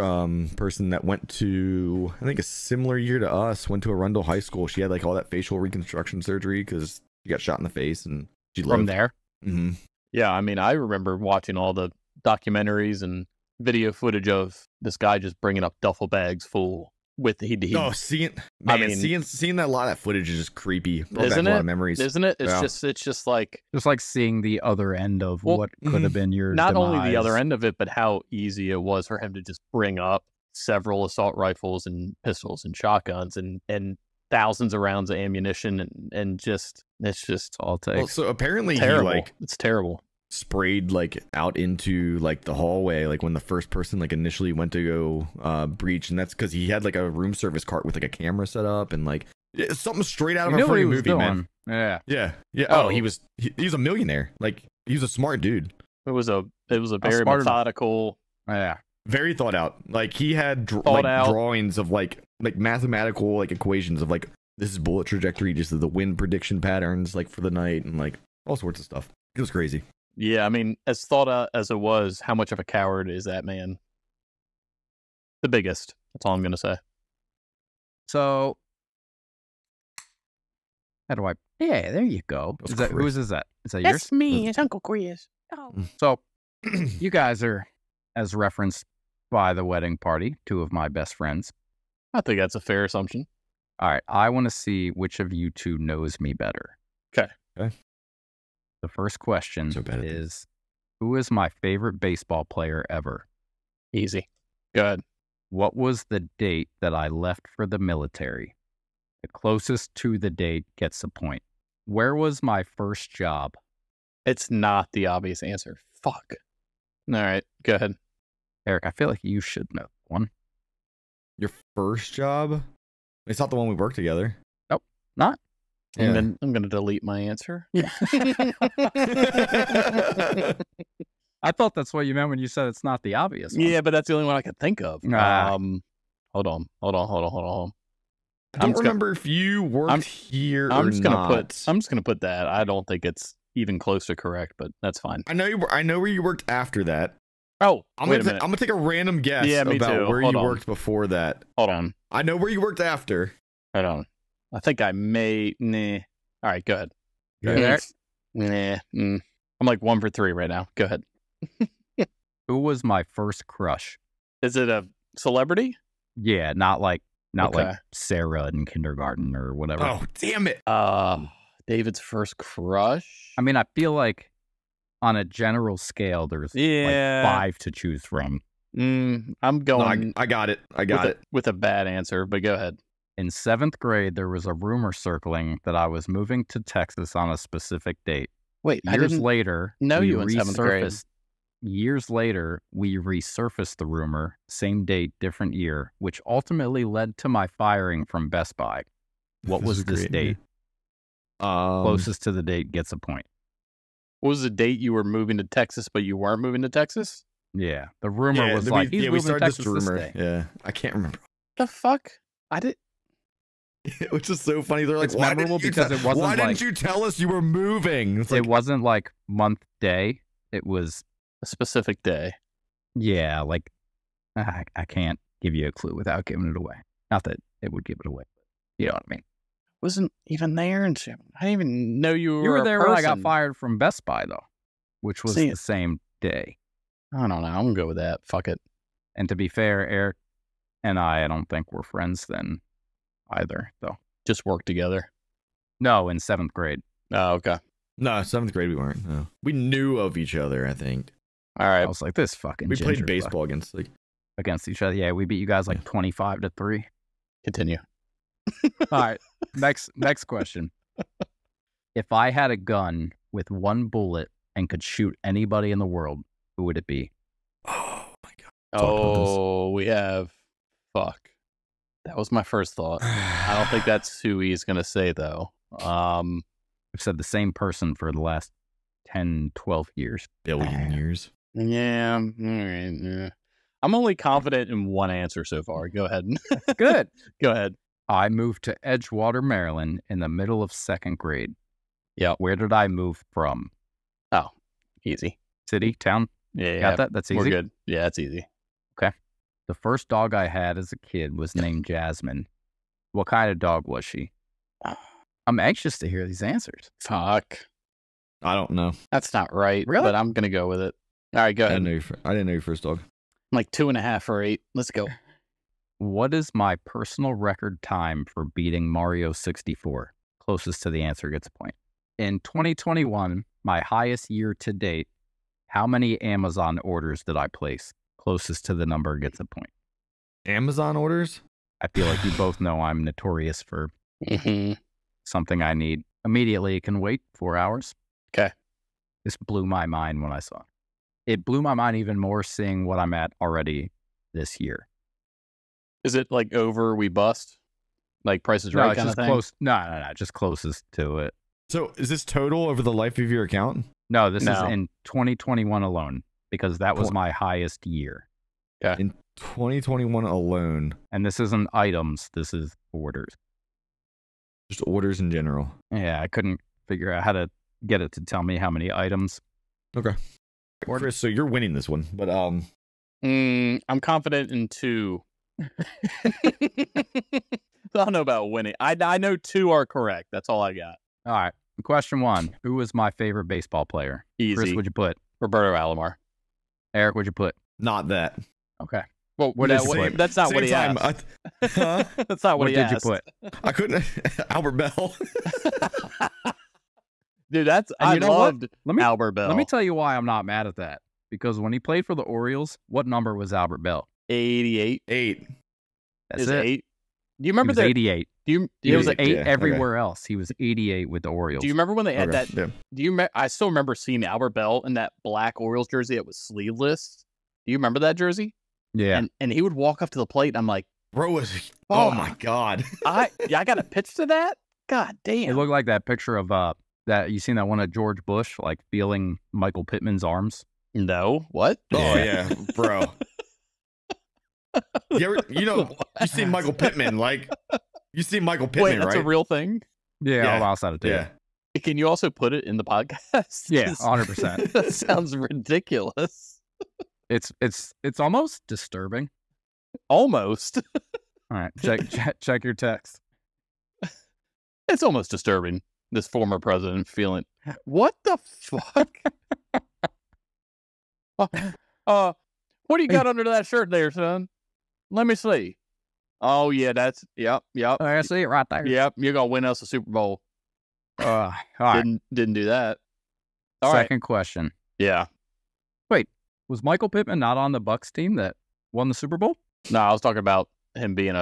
person that went to, I think, a similar year to us, went to Arundel High School. She had like all that facial reconstruction surgery because she got shot in the face and she lived. From there? Mm-hmm. Yeah, I mean, I remember watching all the documentaries and video footage of this guy just bringing up duffel bags full with the heat. Oh, seeing that lot of footage is just creepy. Isn't it? A lot of memories. Isn't it? It's just like seeing the other end of what could have been your not demise. Only the other end of it, but how easy it was for him to just bring up several assault rifles and pistols and shotguns and thousands of rounds of ammunition and just it's just all takes. Well, so apparently terrible. He like it's terrible. Sprayed like out into like the hallway like when the first person like initially went to go breach, and that's because he had like a room service cart with like a camera set up and like something straight out of a free movie, man. Yeah. Oh, he was a millionaire. Like he was a smart dude. It was a very methodical, very thought out. Like he had drawings of like mathematical like equations of like this is bullet trajectory, just the wind prediction patterns like for the night and like all sorts of stuff. It was crazy. Yeah, I mean, as thought out as it was, how much of a coward is that man? The biggest. That's all I'm going to say. So, how do I... Yeah, there you go. Whose is that? Is that yours? That's me. It's Uncle Chris. Oh. So, you guys are, as referenced by the wedding party, two of my best friends. I think that's a fair assumption. All right, I want to see which of you two knows me better. Okay. Okay. The first question is, who is my favorite baseball player ever? Easy. Good. What was the date that I left for the military? The closest to the date gets a point. Where was my first job? It's not the obvious answer. Fuck. All right. Go ahead. Eric, I feel like you should know that one. Your first job? It's not the one we worked together. Nope. Not. And then I'm going to delete my answer. Yeah. I thought that's what you meant when you said it's not the obvious one. Yeah, but that's the only one I could think of. Hold on. I don't remember if you worked here or not. I'm just going to put that. I don't think it's even close to correct, but that's fine. I know where you worked after that. Oh, I'm going to take a random guess about where you worked before that. Hold on. I know where you worked after. Hold on. I think I may. Nah. All right, go ahead. I'm like 1 for 3 right now. Go ahead. Who was my first crush? Is it a celebrity? Yeah, not like Sarah in kindergarten or whatever. Oh, damn it. David's first crush? I mean, I feel like on a general scale, there's like 5 to choose from. I'm going. No, I got it. With a bad answer, but go ahead. In 7th grade, there was a rumor circling that I was moving to Texas on a specific date. Wait, Years later, we resurfaced the rumor, same date, different year, which ultimately led to my firing from Best Buy. What was this date? Closest to the date gets a point. What was the date you were moving to Texas, but you weren't moving to Texas? Yeah, the rumor was like, we started this rumor. Yeah, I can't remember. The fuck? I didn't. Which is so funny. They're like, it's memorable because it wasn't like, why didn't you tell us you were moving? Like, it wasn't like month, day. It was a specific day. Yeah, like I can't give you a clue without giving it away. Not that it would give it away. You know what I mean? Wasn't even there, and I didn't even know you were. You were there when I got fired from Best Buy, though, which was the same day. I don't know. I'm gonna go with that. Fuck it. And to be fair, Eric and I don't think we're friends then. Either though, just work together. No, in 7th grade. Oh, okay. No, 7th grade we weren't. No, we knew of each other. I think. All right. I was like, this fucking. We played baseball against each other. Yeah, we beat you guys like 25-3. Continue. All right. Next question. If I had a gun with one bullet and could shoot anybody in the world, who would it be? Oh my god. Oh, we have. Fuck. That was my first thought. I don't think that's who he's going to say, though. I've said the same person for the last 10, 12 years. Billion years. Yeah. All right, yeah. I'm only confident in one answer so far. Go ahead. Good. Go ahead. I moved to Edgewater, Maryland in the middle of second grade. Yeah. Where did I move from? Oh, easy. City, town? Yeah. Got that? That's easy? We're good. Yeah, that's easy. Okay. The first dog I had as a kid was named Jasmine. What kind of dog was she? I'm anxious to hear these answers. Fuck. I don't know. That's not right. Really? But I'm going to go with it. All right, go ahead. I didn't know your first dog. I'm like 2.5 or 8. Let's go. What is my personal record time for beating Mario 64? Closest to the answer gets a point. In 2021, my highest year to date, how many Amazon orders did I place? Closest to the number gets a point. Amazon orders? I feel like you both know I'm notorious for something I need immediately. It can wait 4 hours. Okay. This blew my mind when I saw it. It blew my mind even more seeing what I'm at already this year. Is it like over we bust? Like Price is Right kind of thing? Close. No, just closest to it. So is this total over the life of your account? No, this is in 2021 alone because that was my highest year. Okay. In 2021 alone. And this isn't items. This is orders. Just orders in general. Yeah, I couldn't figure out how to get it to tell me how many items. Okay. Chris, so you're winning this one, but I'm confident in 2. I don't know about winning. I know 2 are correct. That's all I got. All right. Question 1. Who is my favorite baseball player? Easy. Chris, what'd you put? Roberto Alomar. Eric, what'd you put? Not that. Okay. Well, that's not what he asked. That's not what he asked. What did you put? I couldn't. Albert Bell. Dude, I loved Albert Bell. Let me tell you why I'm not mad at that. Because when he played for the Orioles, what number was Albert Bell? 88. 8. That's it. 8? Do you remember that? 88. It was 8 everywhere else. He was 88 with the Orioles. Do you remember when they had that? Yeah. I still remember seeing Albert Bell in that black Orioles jersey. It was sleeveless. Do you remember that jersey? Yeah. And he would walk up to the plate, and I'm like, bro, oh my God. I got a pitch to that? God damn. It looked like that picture of... that you seen that one of George Bush like feeling Michael Pittman's arms? No, what? Oh yeah, bro. You see Michael Pittman Wait, that's right? That's a real thing. Yeah, all outside of today. Yeah. Can you also put it in the podcast? Yeah, 100%. That sounds ridiculous. It's almost disturbing. Almost. All right, check your text. It's almost disturbing. This former president feeling, what the fuck? What do you got under that shirt there, son? Let me see. Oh yeah, yep. I see it right there. Yep, you're gonna win us a Super Bowl. All right. Didn't do that. All right. Second question. Yeah. Wait, was Michael Pittman not on the Bucks team that won the Super Bowl? No, I was talking about him being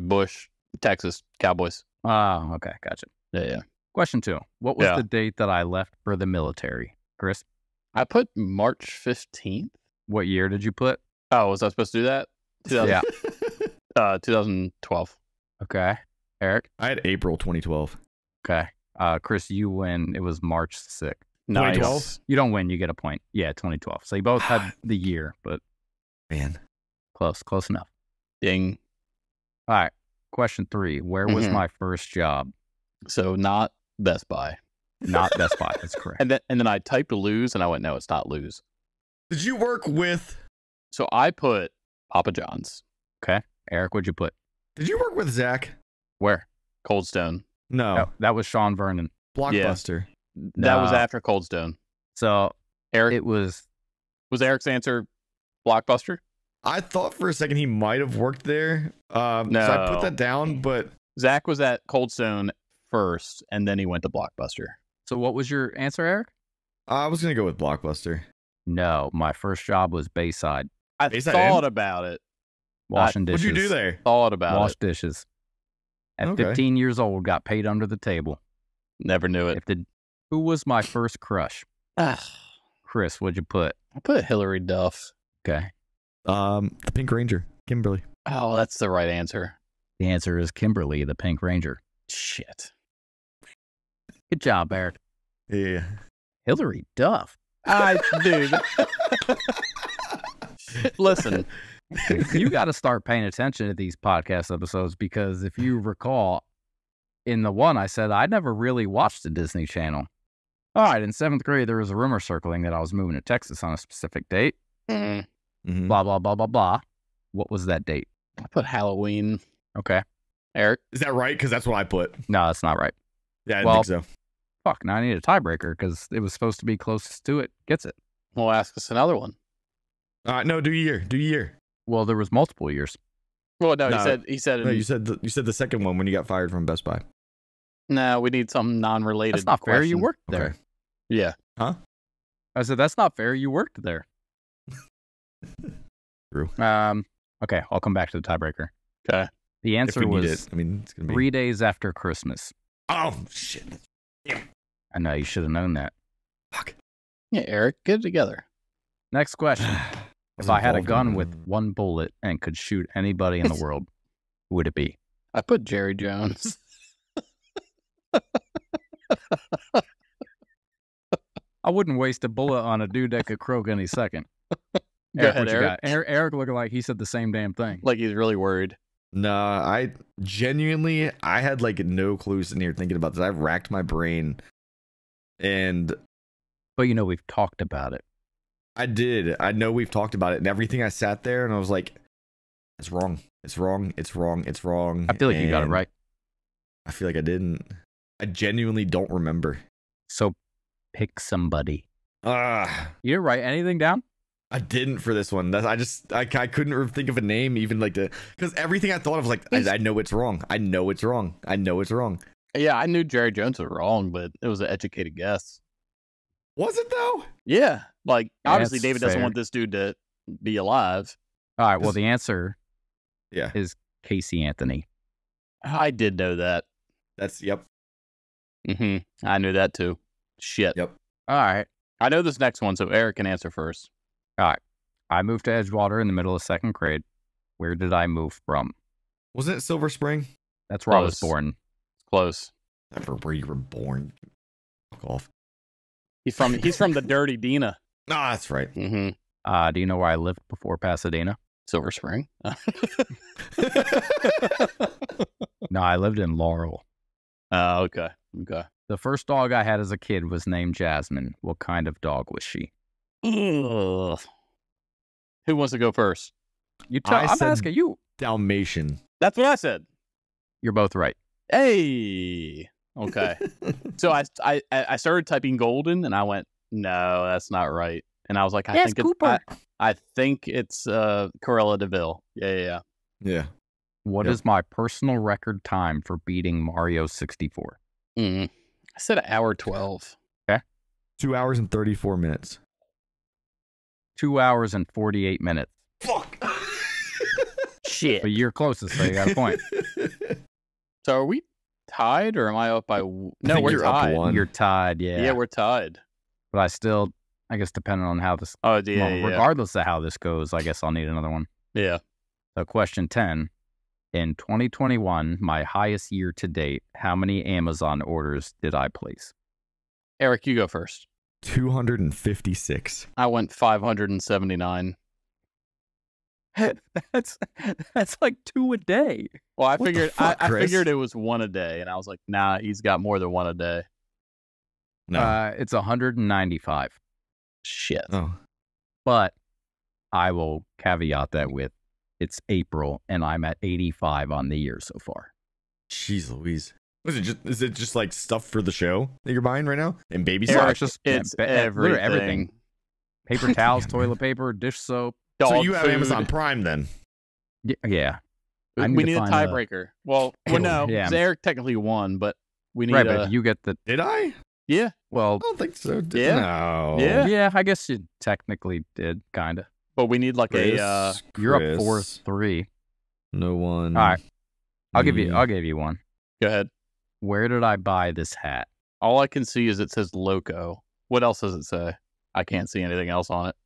Bush, Texas Cowboys. Oh, okay, gotcha. Yeah. Question 2. What was the date that I left for the military? Chris? I put March 15th. What year did you put? Oh, was I supposed to do that? 2012. Okay. Eric? I had April 2012. Okay. Chris, you win. It was March 6th. Nice. 2012? You don't win. You get a point. Yeah, 2012. So you both had the year, but... Man. Close enough. Ding. All right. Question 3. Where was my first job? So not... Best Buy. Not Best Buy. That's correct. And then I typed lose and I went, no, it's not lose. Did you work with? So I put Papa John's. Okay. Eric, what'd you put? Did you work with Zach? Where? Cold Stone. No, that was Sean Vernon. Blockbuster. Yeah. That was after Cold Stone. So Eric, was Eric's answer Blockbuster? I thought for a second he might have worked there. No. So I put that down, but Zach was at Cold Stone first, and then he went to Blockbuster. So what was your answer, Eric? I was going to go with Blockbuster. No, my first job was Bayside. I thought about it. Washing dishes. What'd you do there? Thought about it. Wash dishes. At 15 years old, got paid under the table. Never knew it. Who was my first crush? Chris, what'd you put? I put Hillary Duff. Okay. The Pink Ranger, Kimberly. Oh, that's the right answer. The answer is Kimberly, the Pink Ranger. Shit. Good job, Eric. Yeah. Hillary Duff. Dude. Listen, You got to start paying attention to these podcast episodes, because if you recall, in the one I said, I never really watched the Disney Channel. All right, in 7th grade, there was a rumor circling that I was moving to Texas on a specific date. Mm-hmm. Blah, blah, blah, blah, blah. What was that date? I put Halloween. Okay. Eric? Is that right? Because that's what I put. No, that's not right. Yeah, I didn't think so. Fuck, now I need a tiebreaker because it was supposed to be closest to it. Gets it. Well, ask us another one. All right, no, do year. Do year. Well, there was multiple years. Well, no, he said. No, you said the second one when you got fired from Best Buy. No, we need something non-related. That's not fair. You worked there. Okay. Yeah. Huh? I said, that's not fair. You worked there. True. Okay, I'll come back to the tiebreaker. Okay. The answer was 3 days after Christmas. Oh, shit. Yeah. I know. You should have known that. Fuck. Yeah, Eric, get it together. Next question. If I had a gun with one bullet and could shoot anybody in the world, who would it be? I put Jerry Jones. I wouldn't waste a bullet on a dude that could croak any second. Eric looking like he said the same damn thing. Like he's really worried. Nah, I genuinely had like no clue sitting here thinking about this. I've racked my brain. But you know, we've talked about it. I did. I know we've talked about it, and everything I sat there and I was like, it's wrong. It's wrong. It's wrong. It's wrong. I feel like you got it right. I feel like I didn't. I genuinely don't remember. So pick somebody. You didn't write anything down? I didn't for this one. I couldn't think of a name, even like the, because everything I thought of was like, I know it's wrong. I know it's wrong. I know it's wrong. Yeah, I knew Jerry Jones was wrong, but it was an educated guess. Was it though? Yeah. Like, obviously, David doesn't want this dude to be alive. All right. Well, the answer is Casey Anthony. I did know that. That's, yep. Mm-hmm. I knew that too. Shit. Yep. All right. I know this next one, so Eric can answer first. All right. I moved to Edgewater in the middle of 2nd grade. Where did I move from? Wasn't it Silver Spring? That's where I was born. It's close. Never where you were born. Fuck off. He's from the Dirty Dina. No, oh, that's right. Mm-hmm. Do you know where I lived before Pasadena? Silver Spring. No, I lived in Laurel. Oh, okay. Okay. The first dog I had as a kid was named Jasmine. What kind of dog was she? Ugh. Who wants to go first? I'm asking you. Dalmatian. That's what I said. You're both right. Hey. Okay. So I started typing golden and I went, no, that's not right. And I was like, I think it's Corella DeVille. Yeah. What is my personal record time for beating Mario 64? I said an hour 12. Okay. 2 hours and 34 minutes. 2 hours and 48 minutes. Fuck. Shit. But you're closest, so you got a point. So are we tied or am I up by? No, we're tied. Up one. You're tied. Yeah, we're tied. But I still, I guess, depending on how this. Oh, yeah. Well, regardless of how this goes, I guess I'll need another one. Yeah. So question 10. In 2021, my highest year to date, how many Amazon orders did I place? Eric, you go first. 256. I went 579. That's like 2 a day. Well, I figured I figured it was 1 a day, and I was like, nah, he's got more than 1 a day. No, it's 195. Shit. Oh. But I will caveat that with, it's April, and I'm at 85 on the year so far. Jeez Louise. Is it just like stuff for the show that you're buying right now? And baby socks? It's everything. Paper towels, toilet paper, dish soap. So you have Amazon Prime then? Yeah. We need a tiebreaker. Well, no. So Eric technically won, but we need but you get the... Did I? Yeah. Well... I don't think so. No. Yeah, I guess you technically did, kind of. But we need like Chris. You're up 4-3. No one. All right. I'll give you one. Go ahead. Where did I buy this hat? All I can see is it says Loco. What else does it say? I can't see anything else on it.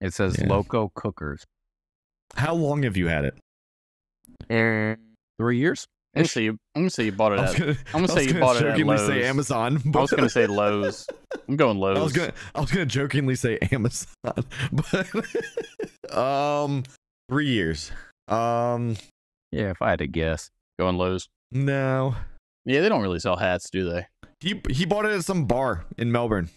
It says Loco Cookers. How long have you had it? 3 years. I'm gonna say you bought it at. I'm gonna say you bought it at Lowe's. I was gonna say Amazon. I was gonna say Lowe's. I'm going Lowe's. I was gonna jokingly say Amazon, but 3 years. Yeah, if I had to guess. Going Lowe's? No. Yeah, they don't really sell hats, do they? He bought it at some bar in Melbourne.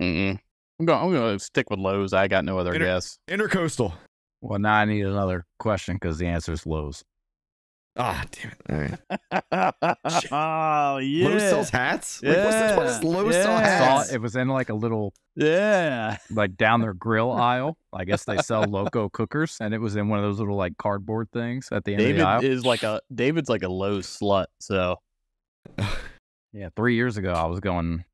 Mm-mm. I'm going to stick with Lowe's. I got no other guess. Intercoastal. Well, now I need another question because the answer is Lowe's. Ah, damn it. All right. Oh, yeah. Lowe's sells hats? Yeah. Like, what is Lowe's sell hats? It was in like a little, like down their grill aisle. I guess they sell Loco cookers, and it was in one of those little like cardboard things at the end of the aisle. David's like a Lowe's slut, so. Yeah, 3 years ago I was going.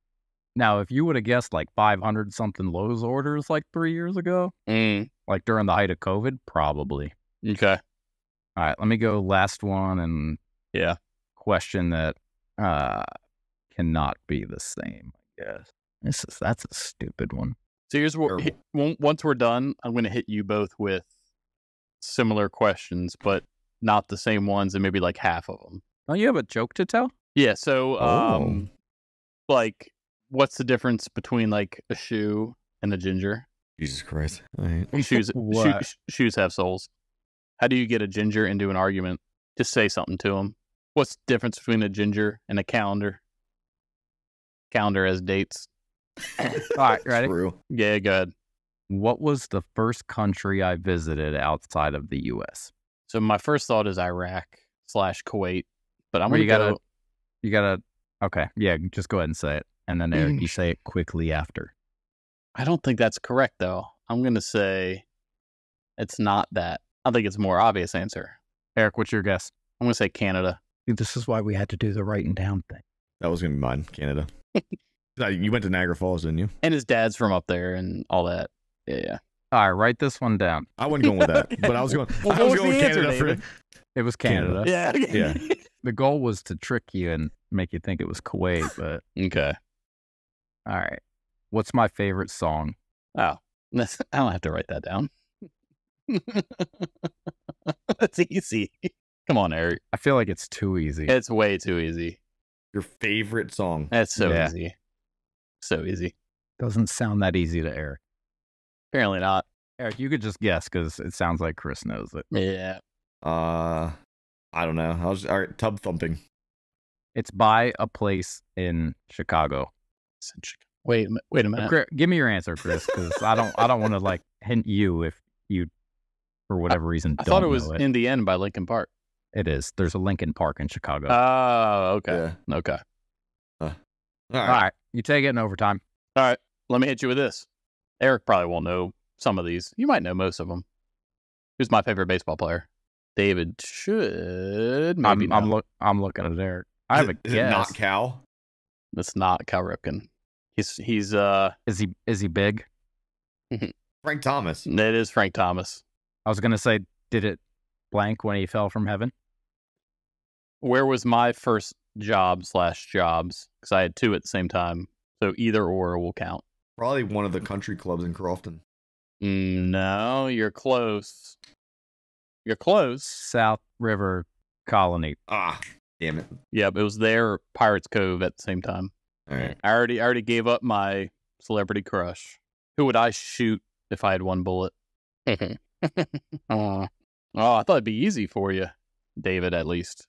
Now, if you would have guessed like 500 something Lowe's orders like 3 years ago, like during the height of COVID, probably. Okay. All right, let me go last one and question that cannot be the same, I guess. That's a stupid one. So here's what, once we're done, I'm going to hit you both with similar questions, but not the same ones, and maybe like half of them. Oh, you have a joke to tell? Yeah, so like, what's the difference between like a shoe and a ginger? Jesus Christ. All right. Shoes have souls. How do you get a ginger into an argument? Just say something to him. What's the difference between a ginger and a calendar? Calendar has dates. All right, ready? True. Yeah, go ahead. What was the first country I visited outside of the U.S.? So my first thought is Iraq/Kuwait, but I'm going to go. You got to, okay, yeah, just go ahead and say it, and then Eric, you say it quickly after. I don't think that's correct, though. I'm going to say it's not that. I think it's a more obvious answer. Eric, what's your guess? I'm going to say Canada. This is why we had to do the writing down thing. That was going to be mine, Canada. You went to Niagara Falls, didn't you? And his dad's from up there and all that. Yeah, yeah. All right, write this one down. I wasn't going with that, but I was going, well, I was going with Canada. It was Canada. Yeah. Yeah. The goal was to trick you and make you think it was Kuwait, but... Okay. All right. What's my favorite song? Oh, I don't have to write that down. That's easy. Come on, Eric. I feel like it's too easy. It's way too easy. Your favorite song. That's so easy. So easy. Doesn't sound that easy to Eric. Apparently not. Eric, you could just guess because it sounds like Chris knows it. Yeah. I don't know. All right, Tub Thumping. It's by a place in Chicago. Wait a minute. Chris, give me your answer, Chris, because I don't want to like hint you if you, for whatever reason, I thought it was In the End by Linkin Park. It is. There's a Linkin Park in Chicago. Oh, okay. Yeah. Okay. All right. You take it in overtime. All right. Let me hit you with this. Eric probably won't know some of these. You might know most of them. Who's my favorite baseball player? David should maybe know. I'm looking at Eric. I have a guess. Is it not Cal? That's not Cal Ripken. Is he big? Frank Thomas. It is Frank Thomas. I was going to say, did it blank when he fell from heaven? Where was my first job/jobs? Because I had two at the same time. So either or will count. Probably one of the country clubs in Crofton. No, you're close. You're close. South River Colony. Ah, damn it. Yeah, it was there, Pirates Cove at the same time. All right. I already gave up my celebrity crush. Who would I shoot if I had one bullet? I thought it'd be easy for you, David, at least.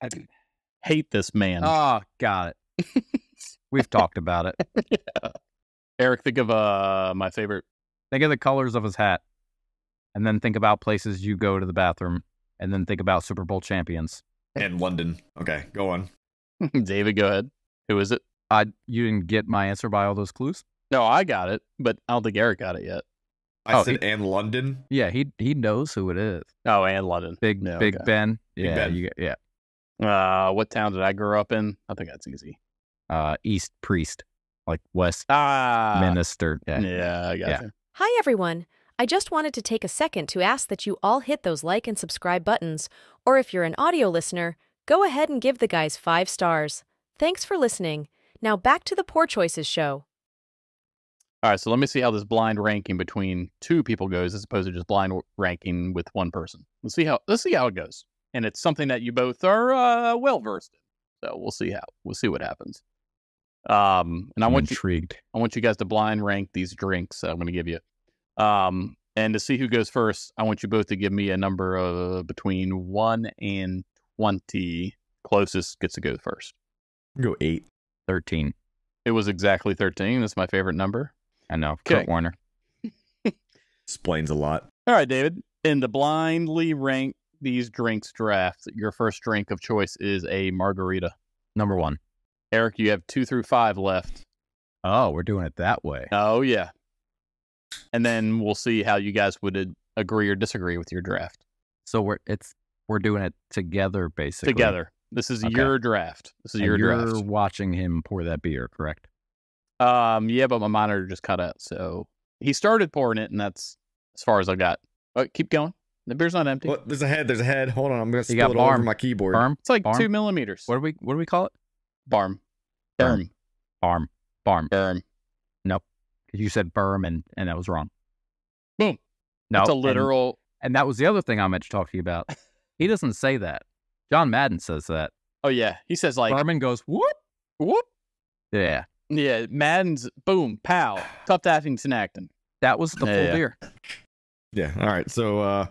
I hate this man. Oh, got it. We've talked about it. Yeah. Eric, think of my favorite. Think of the colors of his hat, and then think about places you go to the bathroom, and then think about Super Bowl champions. And London. Okay, go on. David, go ahead. Who is it? You didn't get my answer by all those clues? No, I got it, but I don't think Eric got it yet. I said and London? Yeah, he knows who it is. Oh, and London. Big Ben. Yeah, Big Ben. What town did I grow up in? I think that's easy. East Priest, like West Minister. Yeah, I got you. Hi, everyone. I just wanted to take a second to ask that you all hit those like and subscribe buttons, or if you're an audio listener, go ahead and give the guys 5 stars. Thanks for listening. Now back to the Pour Choices show. All right, so let me see how this blind ranking between two people goes as opposed to just blind ranking with one person. Let's see how it goes. And it's something that you both are well-versed in. So we'll see what happens. I'm intrigued. I want you guys to blind rank these drinks that I'm going to give you. And to see who goes first, I want you both to give me a number of between 1 and 20. Closest gets to go first. Go 8. 13. It was exactly 13. That's my favorite number. I know. Kurt Warner. Explains a lot. All right, David. In the blindly rank these drinks draft, your first drink of choice is a margarita. Number 1. Eric, you have 2 through 5 left. Oh, we're doing it that way. Oh, yeah. And then we'll see how you guys would agree or disagree with your draft. So we're doing it together, basically. Together. This is your draft. This is your draft. You're watching him pour that beer, correct? Yeah, but my monitor just cut out, so he started pouring it, and that's as far as I got. Oh, keep going. The beer's not empty. Well, there's a head. There's a head. Hold on, I'm gonna spill it all over my keyboard. Barm? It's like barm? 2 millimeters. What do we call it? Barm. Barm. Barm. Barm. Barm. Nope. You said berm, and that was wrong. Boom. No. It's a literal. And that was the other thing I meant to talk to you about. He doesn't say that. John Madden says that. Oh, yeah. He says, like, Berman goes, whoop, whoop. Yeah. Yeah. Madden's boom, pow. Tough Taffington acting. That was the full beer. Yeah. All right. So,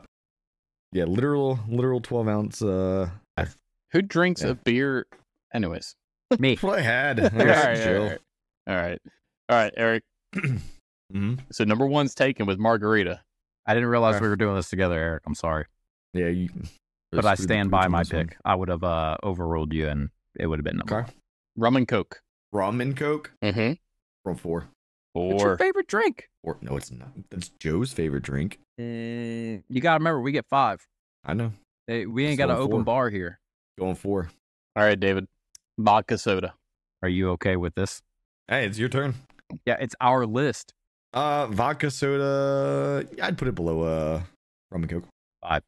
yeah, literal 12-ounce. Who drinks a beer? Anyways. Me. That's what I had. All right, Eric. So number 1's taken with margarita. I didn't realize we were doing this together, Eric. I'm sorry. Yeah, but I stand by my pick. I would have overruled you, and it would have been number one. Rum and Coke. Rum and Coke. Mm-hmm. From 4. What's your favorite drink? 4. No, it's not. That's Joe's favorite drink. You gotta remember, we get 5. I know. We ain't got an open bar here. Going 4. All right, David. Vodka soda. Are you okay with this? Hey, it's your turn. Yeah, it's our list. Vodka soda. I'd put it below rum and coke. 5.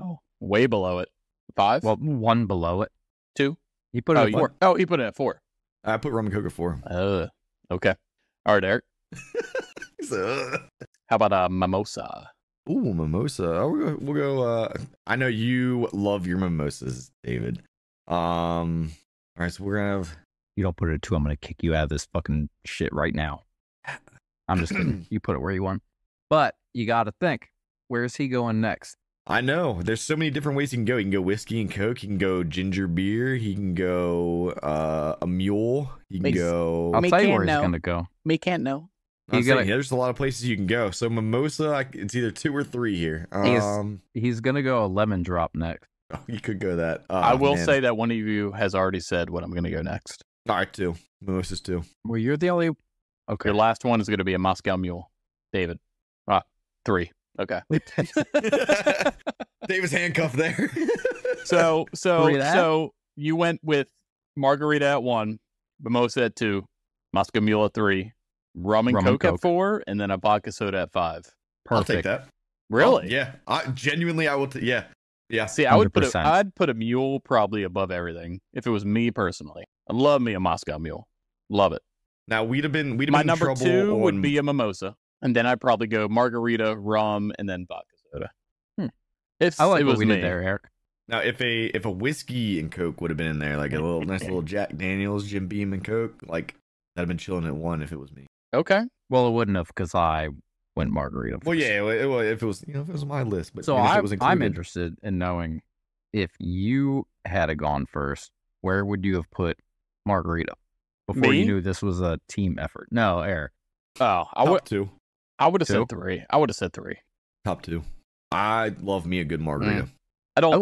Oh, way below it. 5. Well, 1 below it. 2. He put it at 4. Oh, he put it at 4. I put rum and coke at 4. Okay. All right, Eric. How about a mimosa? Ooh, mimosa. We'll go. I know you love your mimosas, David. All right, so we're gonna have. You don't put it at 2, I'm going to kick you out of this fucking shit right now. I'm just kidding. You put it where you want. But you got to think, where is he going next? I know. There's so many different ways he can go. He can go whiskey and coke. He can go ginger beer. He can go a mule. He can go... I'll tell you where he's going to go. Me can't know. There's a lot of places you can go. So mimosa, it's either 2 or 3 here. He's going to go a lemon drop next. Oh, you could go that. Oh, I will say that one of you has already said what I'm going to go next. All right, 2. Mimosas 2. Well, you're the only... Okay. Your last one is going to be a Moscow Mule. David. 3. Okay. David's handcuffed there. So you went with margarita at 1, mimosa at 2, Moscow Mule at 3, rum and coke at 4, and then a vodka soda at 5. Perfect. I'll take that. Really? Oh, yeah. I will. Yeah. See, 100%. I'd put a mule probably above everything if it was me personally. I love me a Moscow Mule. Love it. Now, we'd have been in trouble. My number 2 would be a mimosa, and then I'd probably go margarita, rum, and then vodka soda. If I like it what was we did there, Eric. Now, if a whiskey and coke would have been in there, like a little nice little Jack Daniels, Jim Beam, and coke, like that'd have been chilling at 1 if it was me. Okay. Well, it wouldn't have because I went margarita. First. Well, yeah. Well, if it was my list, but so I'm interested in knowing if you had gone first, where would you have put margarita before you knew this was a team effort? No, Eric. Oh, I would have said 3. Top 2. I love me a good margarita. I don't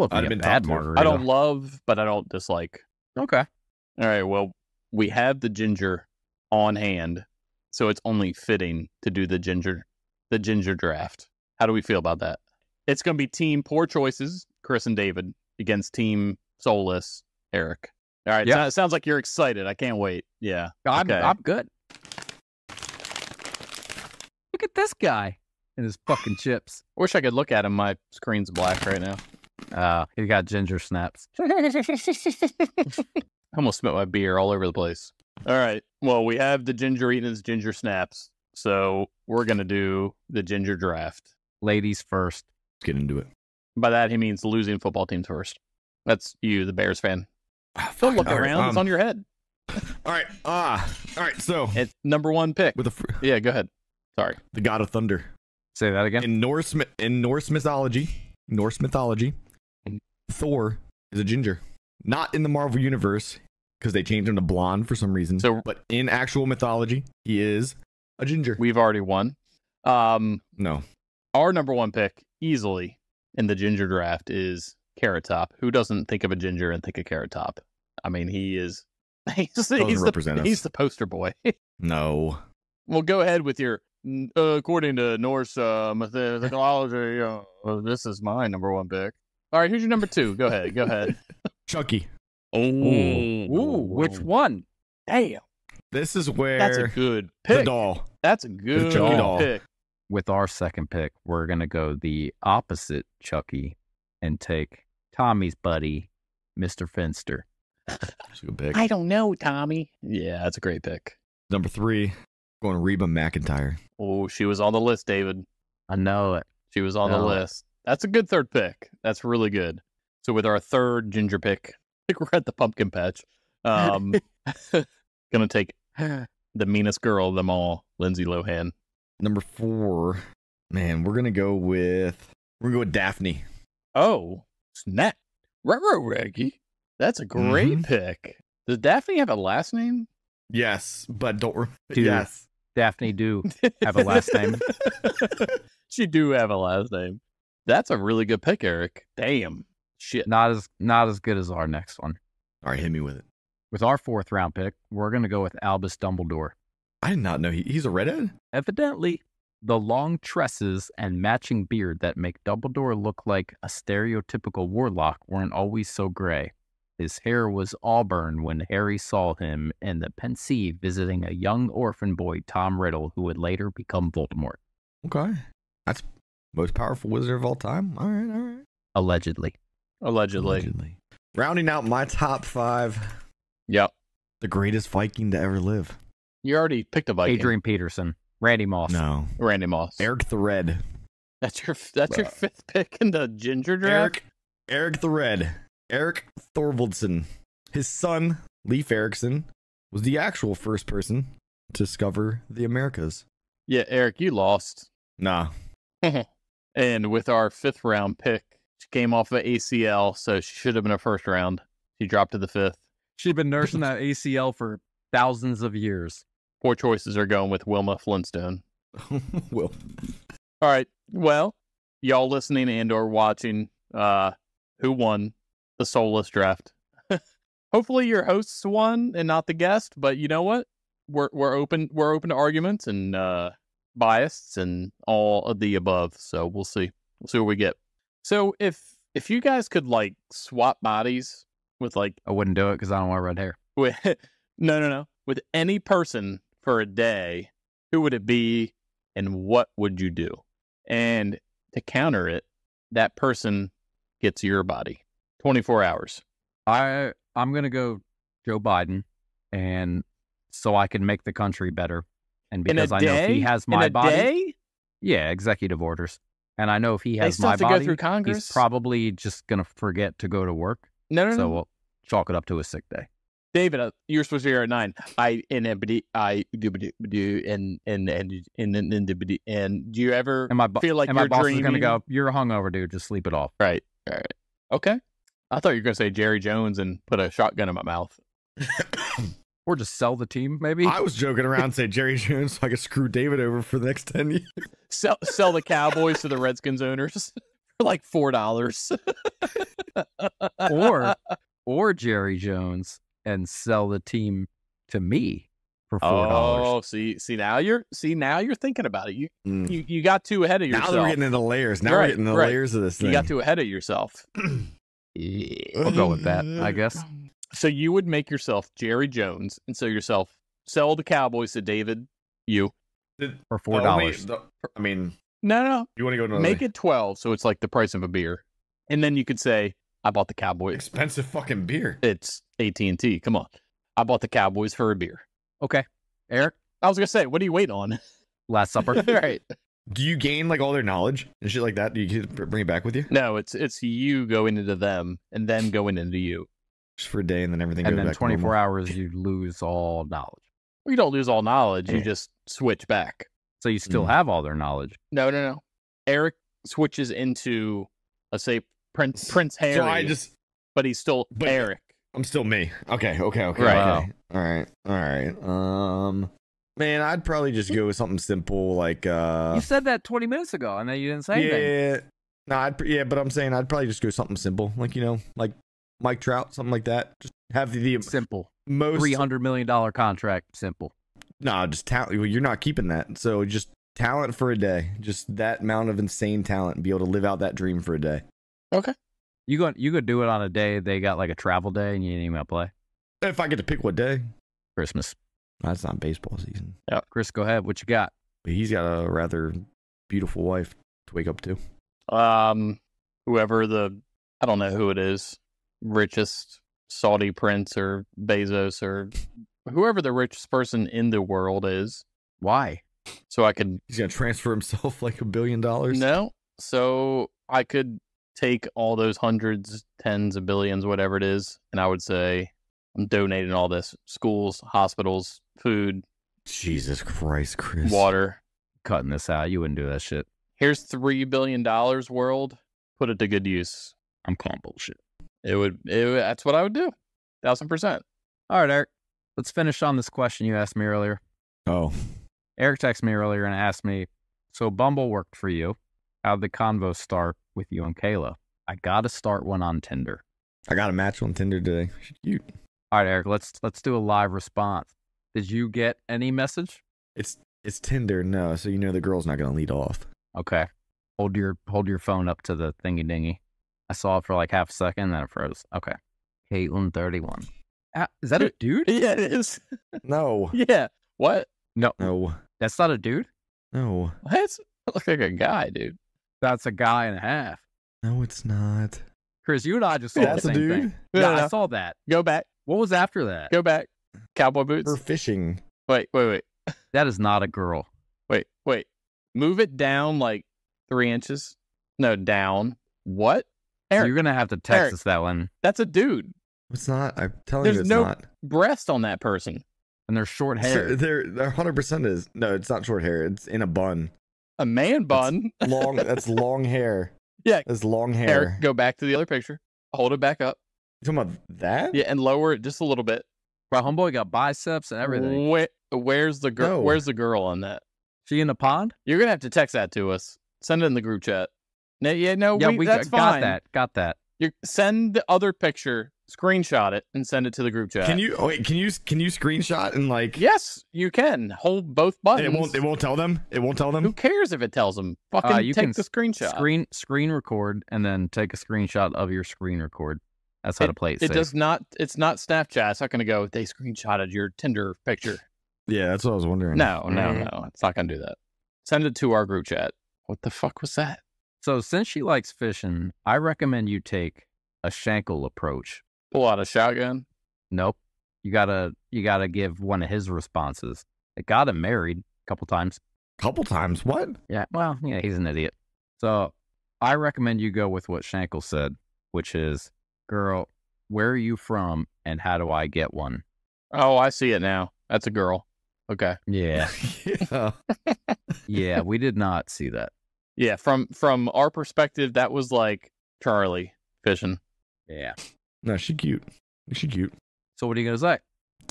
love, but I don't dislike. Okay. All right. Well, we have the ginger on hand, so it's only fitting to do the ginger draft. How do we feel about that? It's going to be team Pour Choices, Chris and David, against team Soulless, Eric. All right, so it sounds like you're excited. I can't wait. Yeah. I'm good. Look at this guy and his fucking chips. I wish I could look at him. My screen's black right now. He got ginger snaps. I almost spit my beer all over the place. All right. Well, we have the ginger eating his ginger snaps, so we're going to do the ginger draft. Ladies first. Let's get into it. By that, he means losing football teams first. That's you, the Bears fan. Don't look around. It's on your head. All right. All right. So it's number 1 pick. Yeah, go ahead. Sorry. The God of Thunder. Say that again. In Norse mythology, Thor is a ginger. Not in the Marvel universe, because they changed him to blonde for some reason. So, but in actual mythology, he is a ginger. We've already won. No. Our number one pick, easily, in the ginger draft is Carrot Top. Who doesn't think of a ginger and think of Carrot Top? I mean, he is... He's the poster boy. No. Well, go ahead with your... according to Norse mythology, this is my number one pick. All right, who's your number two? Go ahead. Go ahead. Chucky. Oh, ooh, which one? Damn. This is where that's a good pick. The doll. That's a good pick. With our second pick, we're gonna go the opposite Chucky and take Tommy's buddy, Mr. Finster. That's a good pick. I don't know, Tommy. Yeah, that's a great pick. Number three, going to Reba McEntire. Oh, she was on the list, David. I know it. She was on the list. That's a good third pick. That's really good. So with our third ginger pick, I think we're at the pumpkin patch. Gonna take the meanest girl of them all, Lindsay Lohan. Number four, man, we're gonna go with Daphne. Oh, snap! Reggie. That's a great pick. Does Daphne have a last name? Yes, but don't remember. Yes, Daphne do have a last name. She do have a last name. That's a really good pick, Eric. Damn. Shit. Not as good as our next one. All right, hit me with it. With our fourth round pick, we're going to go with Albus Dumbledore. I did not know he's a redhead. Evidently, the long tresses and matching beard that make Dumbledore look like a stereotypical warlock weren't always so gray. His hair was auburn when Harry saw him in the Pensee visiting a young orphan boy, Tom Riddle, who would later become Voldemort. Okay. That's most powerful wizard of all time. All right, all right. Allegedly. Rounding out my top five. Yep. The greatest Viking to ever live. You already picked a Viking. Adrian Peterson. Randy Moss. No. Randy Moss. Eric the Red. That's your fifth pick in the ginger draft? Eric the Red. Eric Thorvaldsson. His son, Leif Erikson, was the actual first person to discover the Americas. Yeah, Eric, you lost. Nah. And with our fifth round pick, she came off of ACL, so she should have been a first round. She dropped to the fifth. She'd been nursing that ACL for thousands of years. Poor choices are going with Wilma Flintstone. Will. All right. Well, y'all listening and or watching, who won the soulless draft? Hopefully your hosts won and not the guest, but you know what? We're open to arguments and bias and all of the above. So we'll see. We'll see what we get. So if you guys could like swap bodies with like... I wouldn't do it because I don't want red hair. With, no. With any person for a day, who would it be and what would you do? And to counter it, that person gets your body. 24 hours. I'm going to go Joe Biden, and so I can make the country better. And because I know he has my body. In a day? Yeah, executive orders. And I know if he has my body, he's probably just going to forget to go to work. No. So we'll chalk it up to a sick day. David, you're supposed to be here at 9. Do you ever feel like you're dreaming? And my boss is going to go, you're hungover, dude. Just sleep it off. Right. All right. Okay. I thought you were going to say Jerry Jones and put a shotgun in my mouth. Or just sell the team, maybe? I was joking around and say Jerry Jones so I could screw David over for the next 10 years. Sell the Cowboys to the Redskins owners for like $4. or Jerry Jones and sell the team to me for $4. Oh, see now you're thinking about it. You got too ahead of yourself. Now we're getting into layers. Now we're getting into the layers of this thing. You got too ahead of yourself. We'll go with that, I guess. So you would make yourself Jerry Jones and sell the Cowboys to David, for $4. I mean, no. You want to go make it 12, so it's like the price of a beer, and then you could say, "I bought the Cowboys." Expensive fucking beer. It's AT&T. Come on, I bought the Cowboys for a beer. Okay, Eric. I was gonna say, what do you wait on? Last Supper. All right. Do you gain like all their knowledge and shit like that? Do you bring it back with you? No, it's you going into them and them going into you. For a day, and then everything goes back. And then 24 hours, you lose all knowledge. Well, you don't lose all knowledge. You just switch back. So you still have all their knowledge. No. Eric switches into, let's say, Prince Harry. So I just, but he's still Eric. I'm still me. Okay. Right. Okay. Wow. All right. Man, I'd probably just go with something simple like. You said that 20 minutes ago, and then you didn't say anything. No, but I'm saying I'd probably just go something simple, like like Mike Trout, something like that. Just have the simple most $300 million contract, simple. No, just talent. Well, you're not keeping that, so just talent for a day, just that amount of insane talent, and be able to live out that dream for a day. Okay. You gonna do it on a day they got like a travel day and you didn't even play? If I get to pick what day, Christmas. That's not baseball season. Yeah, Chris, go ahead. What you got? But he's got a rather beautiful wife to wake up to. Whoever I don't know who it is, richest Saudi prince or Bezos or whoever the richest person in the world is. Why? So I could. He's gonna transfer himself like $1 billion. No, so I could take all those hundreds, tens of billions, whatever it is, and I would say I'm donating all this: schools, hospitals, food. Jesus Christ, Chris. Water. Cutting this out. You wouldn't do that shit. Here's $3 billion, world. Put it to good use. I'm calling bullshit. It would. That's what I would do. 1000%. All right, Eric. Let's finish on this question you asked me earlier. Oh. Eric texted me earlier and asked me, so Bumble worked for you. How'd the convo start with you and Kayla? I got to start one on Tinder. I got a match on Tinder today. Cute. All right, Eric, let's do a live response. Did you get any message? It's Tinder, no, so the girl's not going to lead off. Okay. Hold your phone up to the thingy-dingy. I saw it for like half a second, then it froze. Okay. Caitlin 31. Is that a dude? Yeah, it is. No. Yeah. What? No. That's not a dude? No. That's look like a guy, dude. That's a guy and a half. No, it's not. Chris, you and I just saw the same thing. Yeah, I saw that. Go back. What was after that? Go back. Cowboy boots. Her fishing. Wait. That is not a girl. Wait. Move it down like 3 inches. No, down. What? Eric, you're going to have to text us that one. That's a dude. It's not. I'm telling you it's not. There's no breast on that person. And they're short hair. They're 100% is. No, it's not short hair. It's in a bun. A man bun. That's long. That's long hair. Yeah. That's long hair. Eric, go back to the other picture. Hold it back up. You talking about that? Yeah, and lower it just a little bit. Bro, homeboy got biceps and everything. Where's the girl? No. Where's the girl on that? She in the pond? You're gonna have to text that to us. Send it in the group chat. No, that's fine. Got that. Send the other picture. Screenshot it and send it to the group chat. Can you screenshot and like? Yes, you can. Hold both buttons. It won't tell them. It won't tell them. Who cares if it tells them? Fucking you take the screenshot. Screen record and then take a screenshot of your screen record. That's how to play it. It does not. It's not Snapchat. It's not going to go. They screenshotted your Tinder picture. Yeah, that's what I was wondering. No. It's not going to do that. Send it to our group chat. What the fuck was that? So since she likes fishing, I recommend you take a shankle approach. Pull out a shotgun? Nope. You gotta give one of his responses. It got him married a couple times. Couple times? What? Yeah. Well, yeah, he's an idiot. So I recommend you go with what Shankle said, which is, girl, where are you from and how do I get one? Oh, I see it now. That's a girl. Okay. Yeah. Yeah, we did not see that. Yeah, from our perspective, that was like Charlie fishing. Yeah. No, she's cute. So what are you going to say?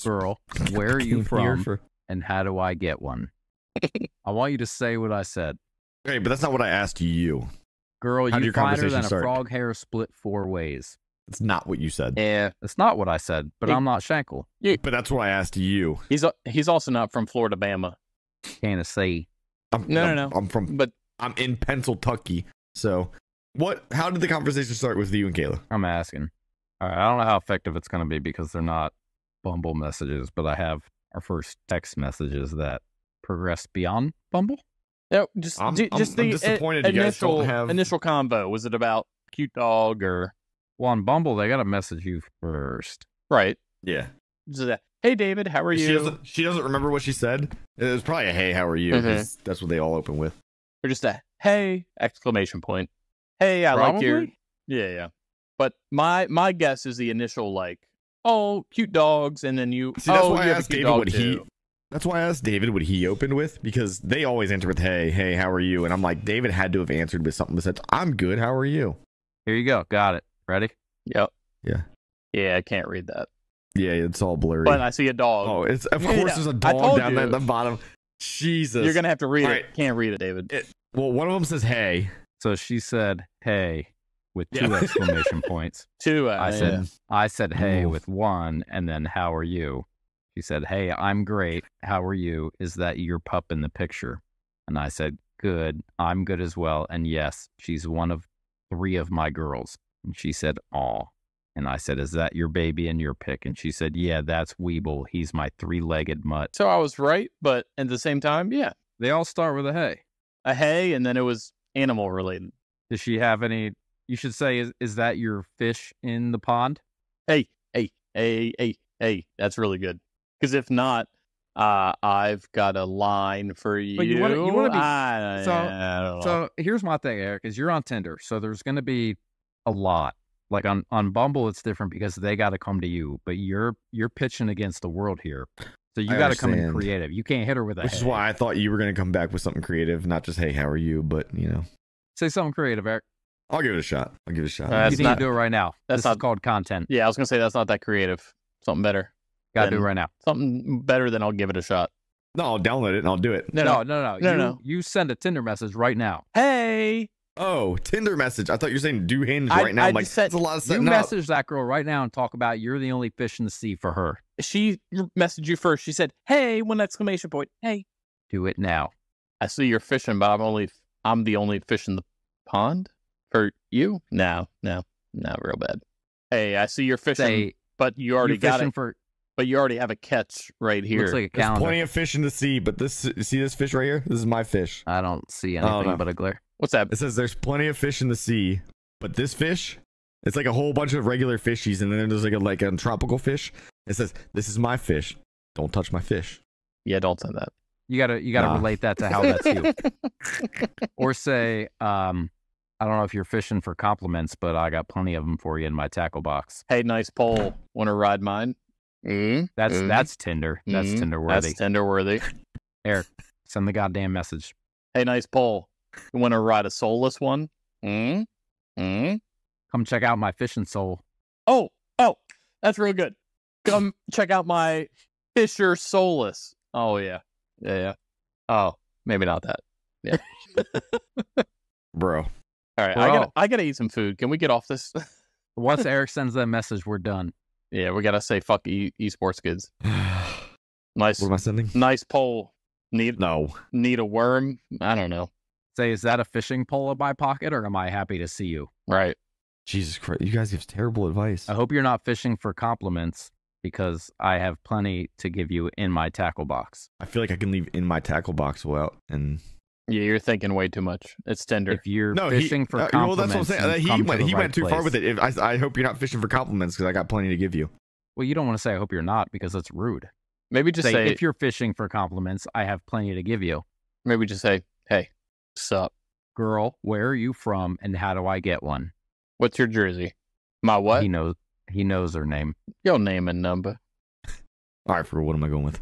Girl, where are you from and how do I get one? I want you to say what I said. Okay, but that's not what I asked you. Girl, you finer than a frog hair split 4 ways. That's not what you said. Yeah. That's not what I said, but I'm not Shankle. But that's what I asked you. He's also not from Florida, Bama. Tennessee. No. I'm in Pennsylvania. So how did the conversation start with you and Kayla? I'm asking. All right, I don't know how effective it's going to be because they're not Bumble messages, but I have our first text messages that progress beyond Bumble. No, I'm disappointed you guys don't have... Initial combo, was it about cute dog or... Well, on Bumble, they got to message you first. Right. Yeah. Hey, David, how are you? She doesn't remember what she said. It was probably a hey, how are you? Mm-hmm. That's what they all open with. Or just a hey, exclamation point. Hey, I like your... Yeah. But my guess is the initial like, oh, cute dogs, and then you. See, that's why I asked David what he. That's why I asked David what he opened with, because they always answer with, hey, how are you? And I'm like, David had to have answered with something besides, I'm good, how are you? Here you go. Got it. Ready? Yep. Yeah. Yeah, I can't read that. Yeah, it's all blurry. But I see a dog. Oh, it's of course there's a dog down there at the bottom. Jesus. You're going to have to read it. Can't read it, David. Well, one of them says, hey. So she said, hey, with two exclamation points. I said, hey, with one, and then how are you? He said, hey, I'm great. How are you? Is that your pup in the picture? And I said, good. I'm good as well. And yes, she's one of three of my girls. And she said, aw. And I said, is that your baby in your pick? And she said, yeah, that's Weeble. He's my three-legged mutt. So I was right, but at the same time, yeah. They all start with a hey. A hey, and then it was animal related. Does she have any? You should say, is that your fish in the pond? Hey, hey, hey, hey, hey. That's really good. Because if not, I've got a line for you. But you want to be so here's my thing, Eric, is you're on Tinder, so there's going to be a lot. Like on Bumble, it's different because they got to come to you, but you're pitching against the world here, so you got to come in creative. You can't hit her with that. Which is why I thought you were going to come back with something creative, not just hey, how are you, but you know, say something creative, Eric. I'll give it a shot. I'll give it a shot. You need to do it right now. That's not called content. Yeah, I was going to say that's not that creative. Something better. Gotta do it right now. Something better than I'll give it a shot. No, I'll download it and I'll do it. No. You send a Tinder message right now. Hey. Oh, Tinder message. I thought you were saying do hinge right now. I'm like, that's a lot of stuff. You message that girl right now and talk about you're the only fish in the sea for her. She messaged you first. She said, hey, one exclamation point. Hey. Do it now. I see you're fishing, but I'm the only fish in the pond for you? No. Not real bad. Hey, I see you're fishing, but you already got it. But you already have a catch right here. Looks like a calendar. There's plenty of fish in the sea, but see this fish right here? This is my fish. I don't see anything but a glare. What's that? It says there's plenty of fish in the sea, but this fish, it's like a whole bunch of regular fishies, and then there's like a tropical fish. It says, this is my fish. Don't touch my fish. Yeah, don't say that. You gotta relate that to how that's you. Or say, I don't know if you're fishing for compliments, but I got plenty of them for you in my tackle box. Hey, nice pole. Want to ride mine? That's Tinder. That's Tinder worthy. That's Tinder worthy. Eric, send the goddamn message. Hey, nice pole. You want to ride a soulless one? Come check out my fishing soul. Oh, that's real good. Come check out my Fisher soulless. Oh yeah. Oh, maybe not that. Yeah, bro. All right, bro. I gotta eat some food. Can we get off this? Once Eric sends that message, we're done. Yeah, we gotta say fuck esports kids. Nice. What am I sending? Nice pole. Need a worm? I don't know. Say, is that a fishing pole in my pocket, or am I happy to see you? Right. Jesus Christ, you guys give terrible advice. I hope you're not fishing for compliments, because I have plenty to give you in my tackle box. I feel like I can leave in my tackle box without and. Yeah, you're thinking way too much. It's Tinder. If you're fishing for compliments, well, that's what I'm saying. He went too far with it. I hope you're not fishing for compliments, because I got plenty to give you. Well, you don't want to say I hope you're not, because that's rude. Maybe just say if you're fishing for compliments, I have plenty to give you. Maybe just say, hey, sup, girl? Where are you from, and how do I get one? What's your jersey? My what? He knows her name. Your name and number. All right, what am I going with?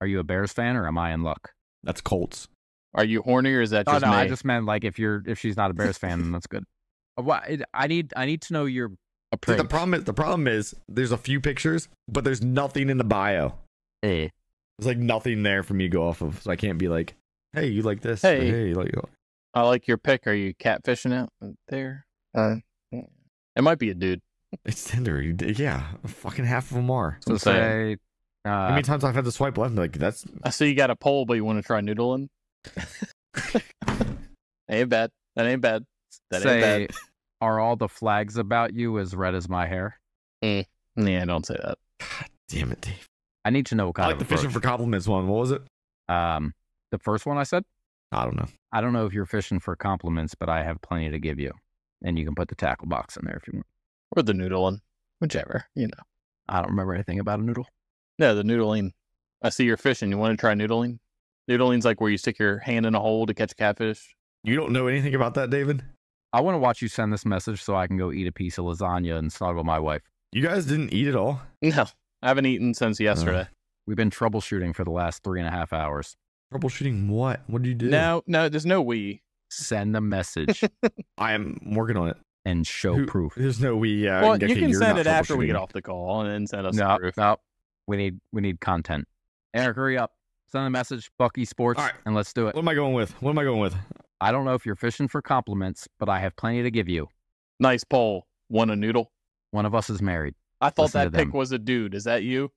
Are you a Bears fan, or am I in luck? That's Colts. Are you horny, or is that just me? I just meant like if she's not a Bears fan, then that's good. I need to know your approach. The problem is there's a few pictures, but there's nothing in the bio. Hey, there's like nothing there for me to go off of, so I can't be like, hey, you like this? Hey, you like I like your pick. Are you catfishing out there? It might be a dude. It's Tinder. Yeah, fucking half of them are. So say, how many times I've had to swipe left? And like that's. I see you got a pole, but you want to try noodling. That ain't bad. Are all the flags about you as red as my hair? Yeah, don't say that. God damn it, Dave. I need to know what kind of approach. Fishing for compliments one. What was it? The first one I said? I don't know. I don't know if you're fishing for compliments, but I have plenty to give you. And you can put the tackle box in there if you want. Or the noodling. Whichever, you know. I don't remember anything about a noodle. No, the noodling. I see you're fishing. You want to try noodling? Noodling's like where you stick your hand in a hole to catch catfish. You don't know anything about that, David? I want to watch you send this message so I can go eat a piece of lasagna and snuggle my wife. You guys didn't eat at all? No. I haven't eaten since yesterday. We've been troubleshooting for the last 3.5 hours. Troubleshooting what? What do you do? No, there's no we. Send a message. I am working on it. And show proof. There's no we. Well, you can send it after we get off the call and then send us proof. No, we need content. Eric, hurry up. Send a message, Bucky Sports, right, and let's do it. What am I going with? What am I going with? I don't know if you're fishing for compliments, but I have plenty to give you. Nice poll. Want a noodle? One of us is married. I thought that pick was a dude. Is that you?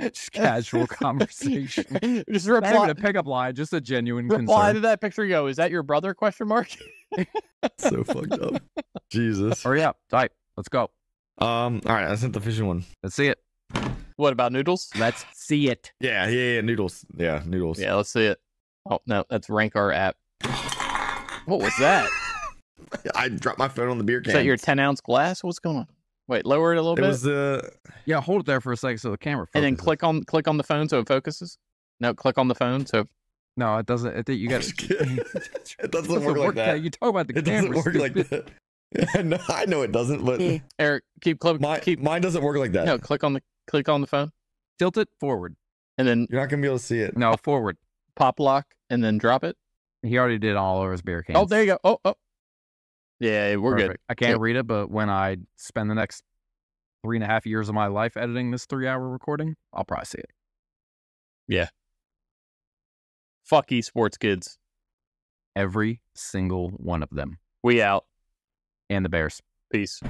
Just casual conversation. Just reply, not even a pickup line, just a genuine concern. Reply to that picture, go, is that your brother? Question mark. So fucked up. Jesus. Hurry up. Type. Let's go. All right, I sent the fishing one. Let's see it. What about noodles? Let's see it. Yeah, noodles. Yeah, noodles. Yeah, let's see it. Oh, no, that's Rank Our App. What was that? I dropped my phone on the beer can. Is that your 10-ounce glass? What's going on? Wait, lower it a little bit. Was, yeah, hold it there for a second so the camera focuses. And then click on the phone so it focuses. No, click on the phone so. No, it doesn't. I think you got. It doesn't work like that. You talk about the camera. It doesn't work like that. Yeah, no, I know it doesn't. But Eric, mine doesn't work like that. No, click on the phone. Tilt it forward, and then you're not gonna be able to see it. No, forward. Pop lock, and then drop it. He already did all over his beer cans. Oh, there you go. Oh. Yeah, we're perfect. Good. I can't read it, but when I spend the next 3.5 years of my life editing this 3-hour recording, I'll probably see it. Yeah. Fuck esports kids. Every single one of them. We out. And the Bears. Peace.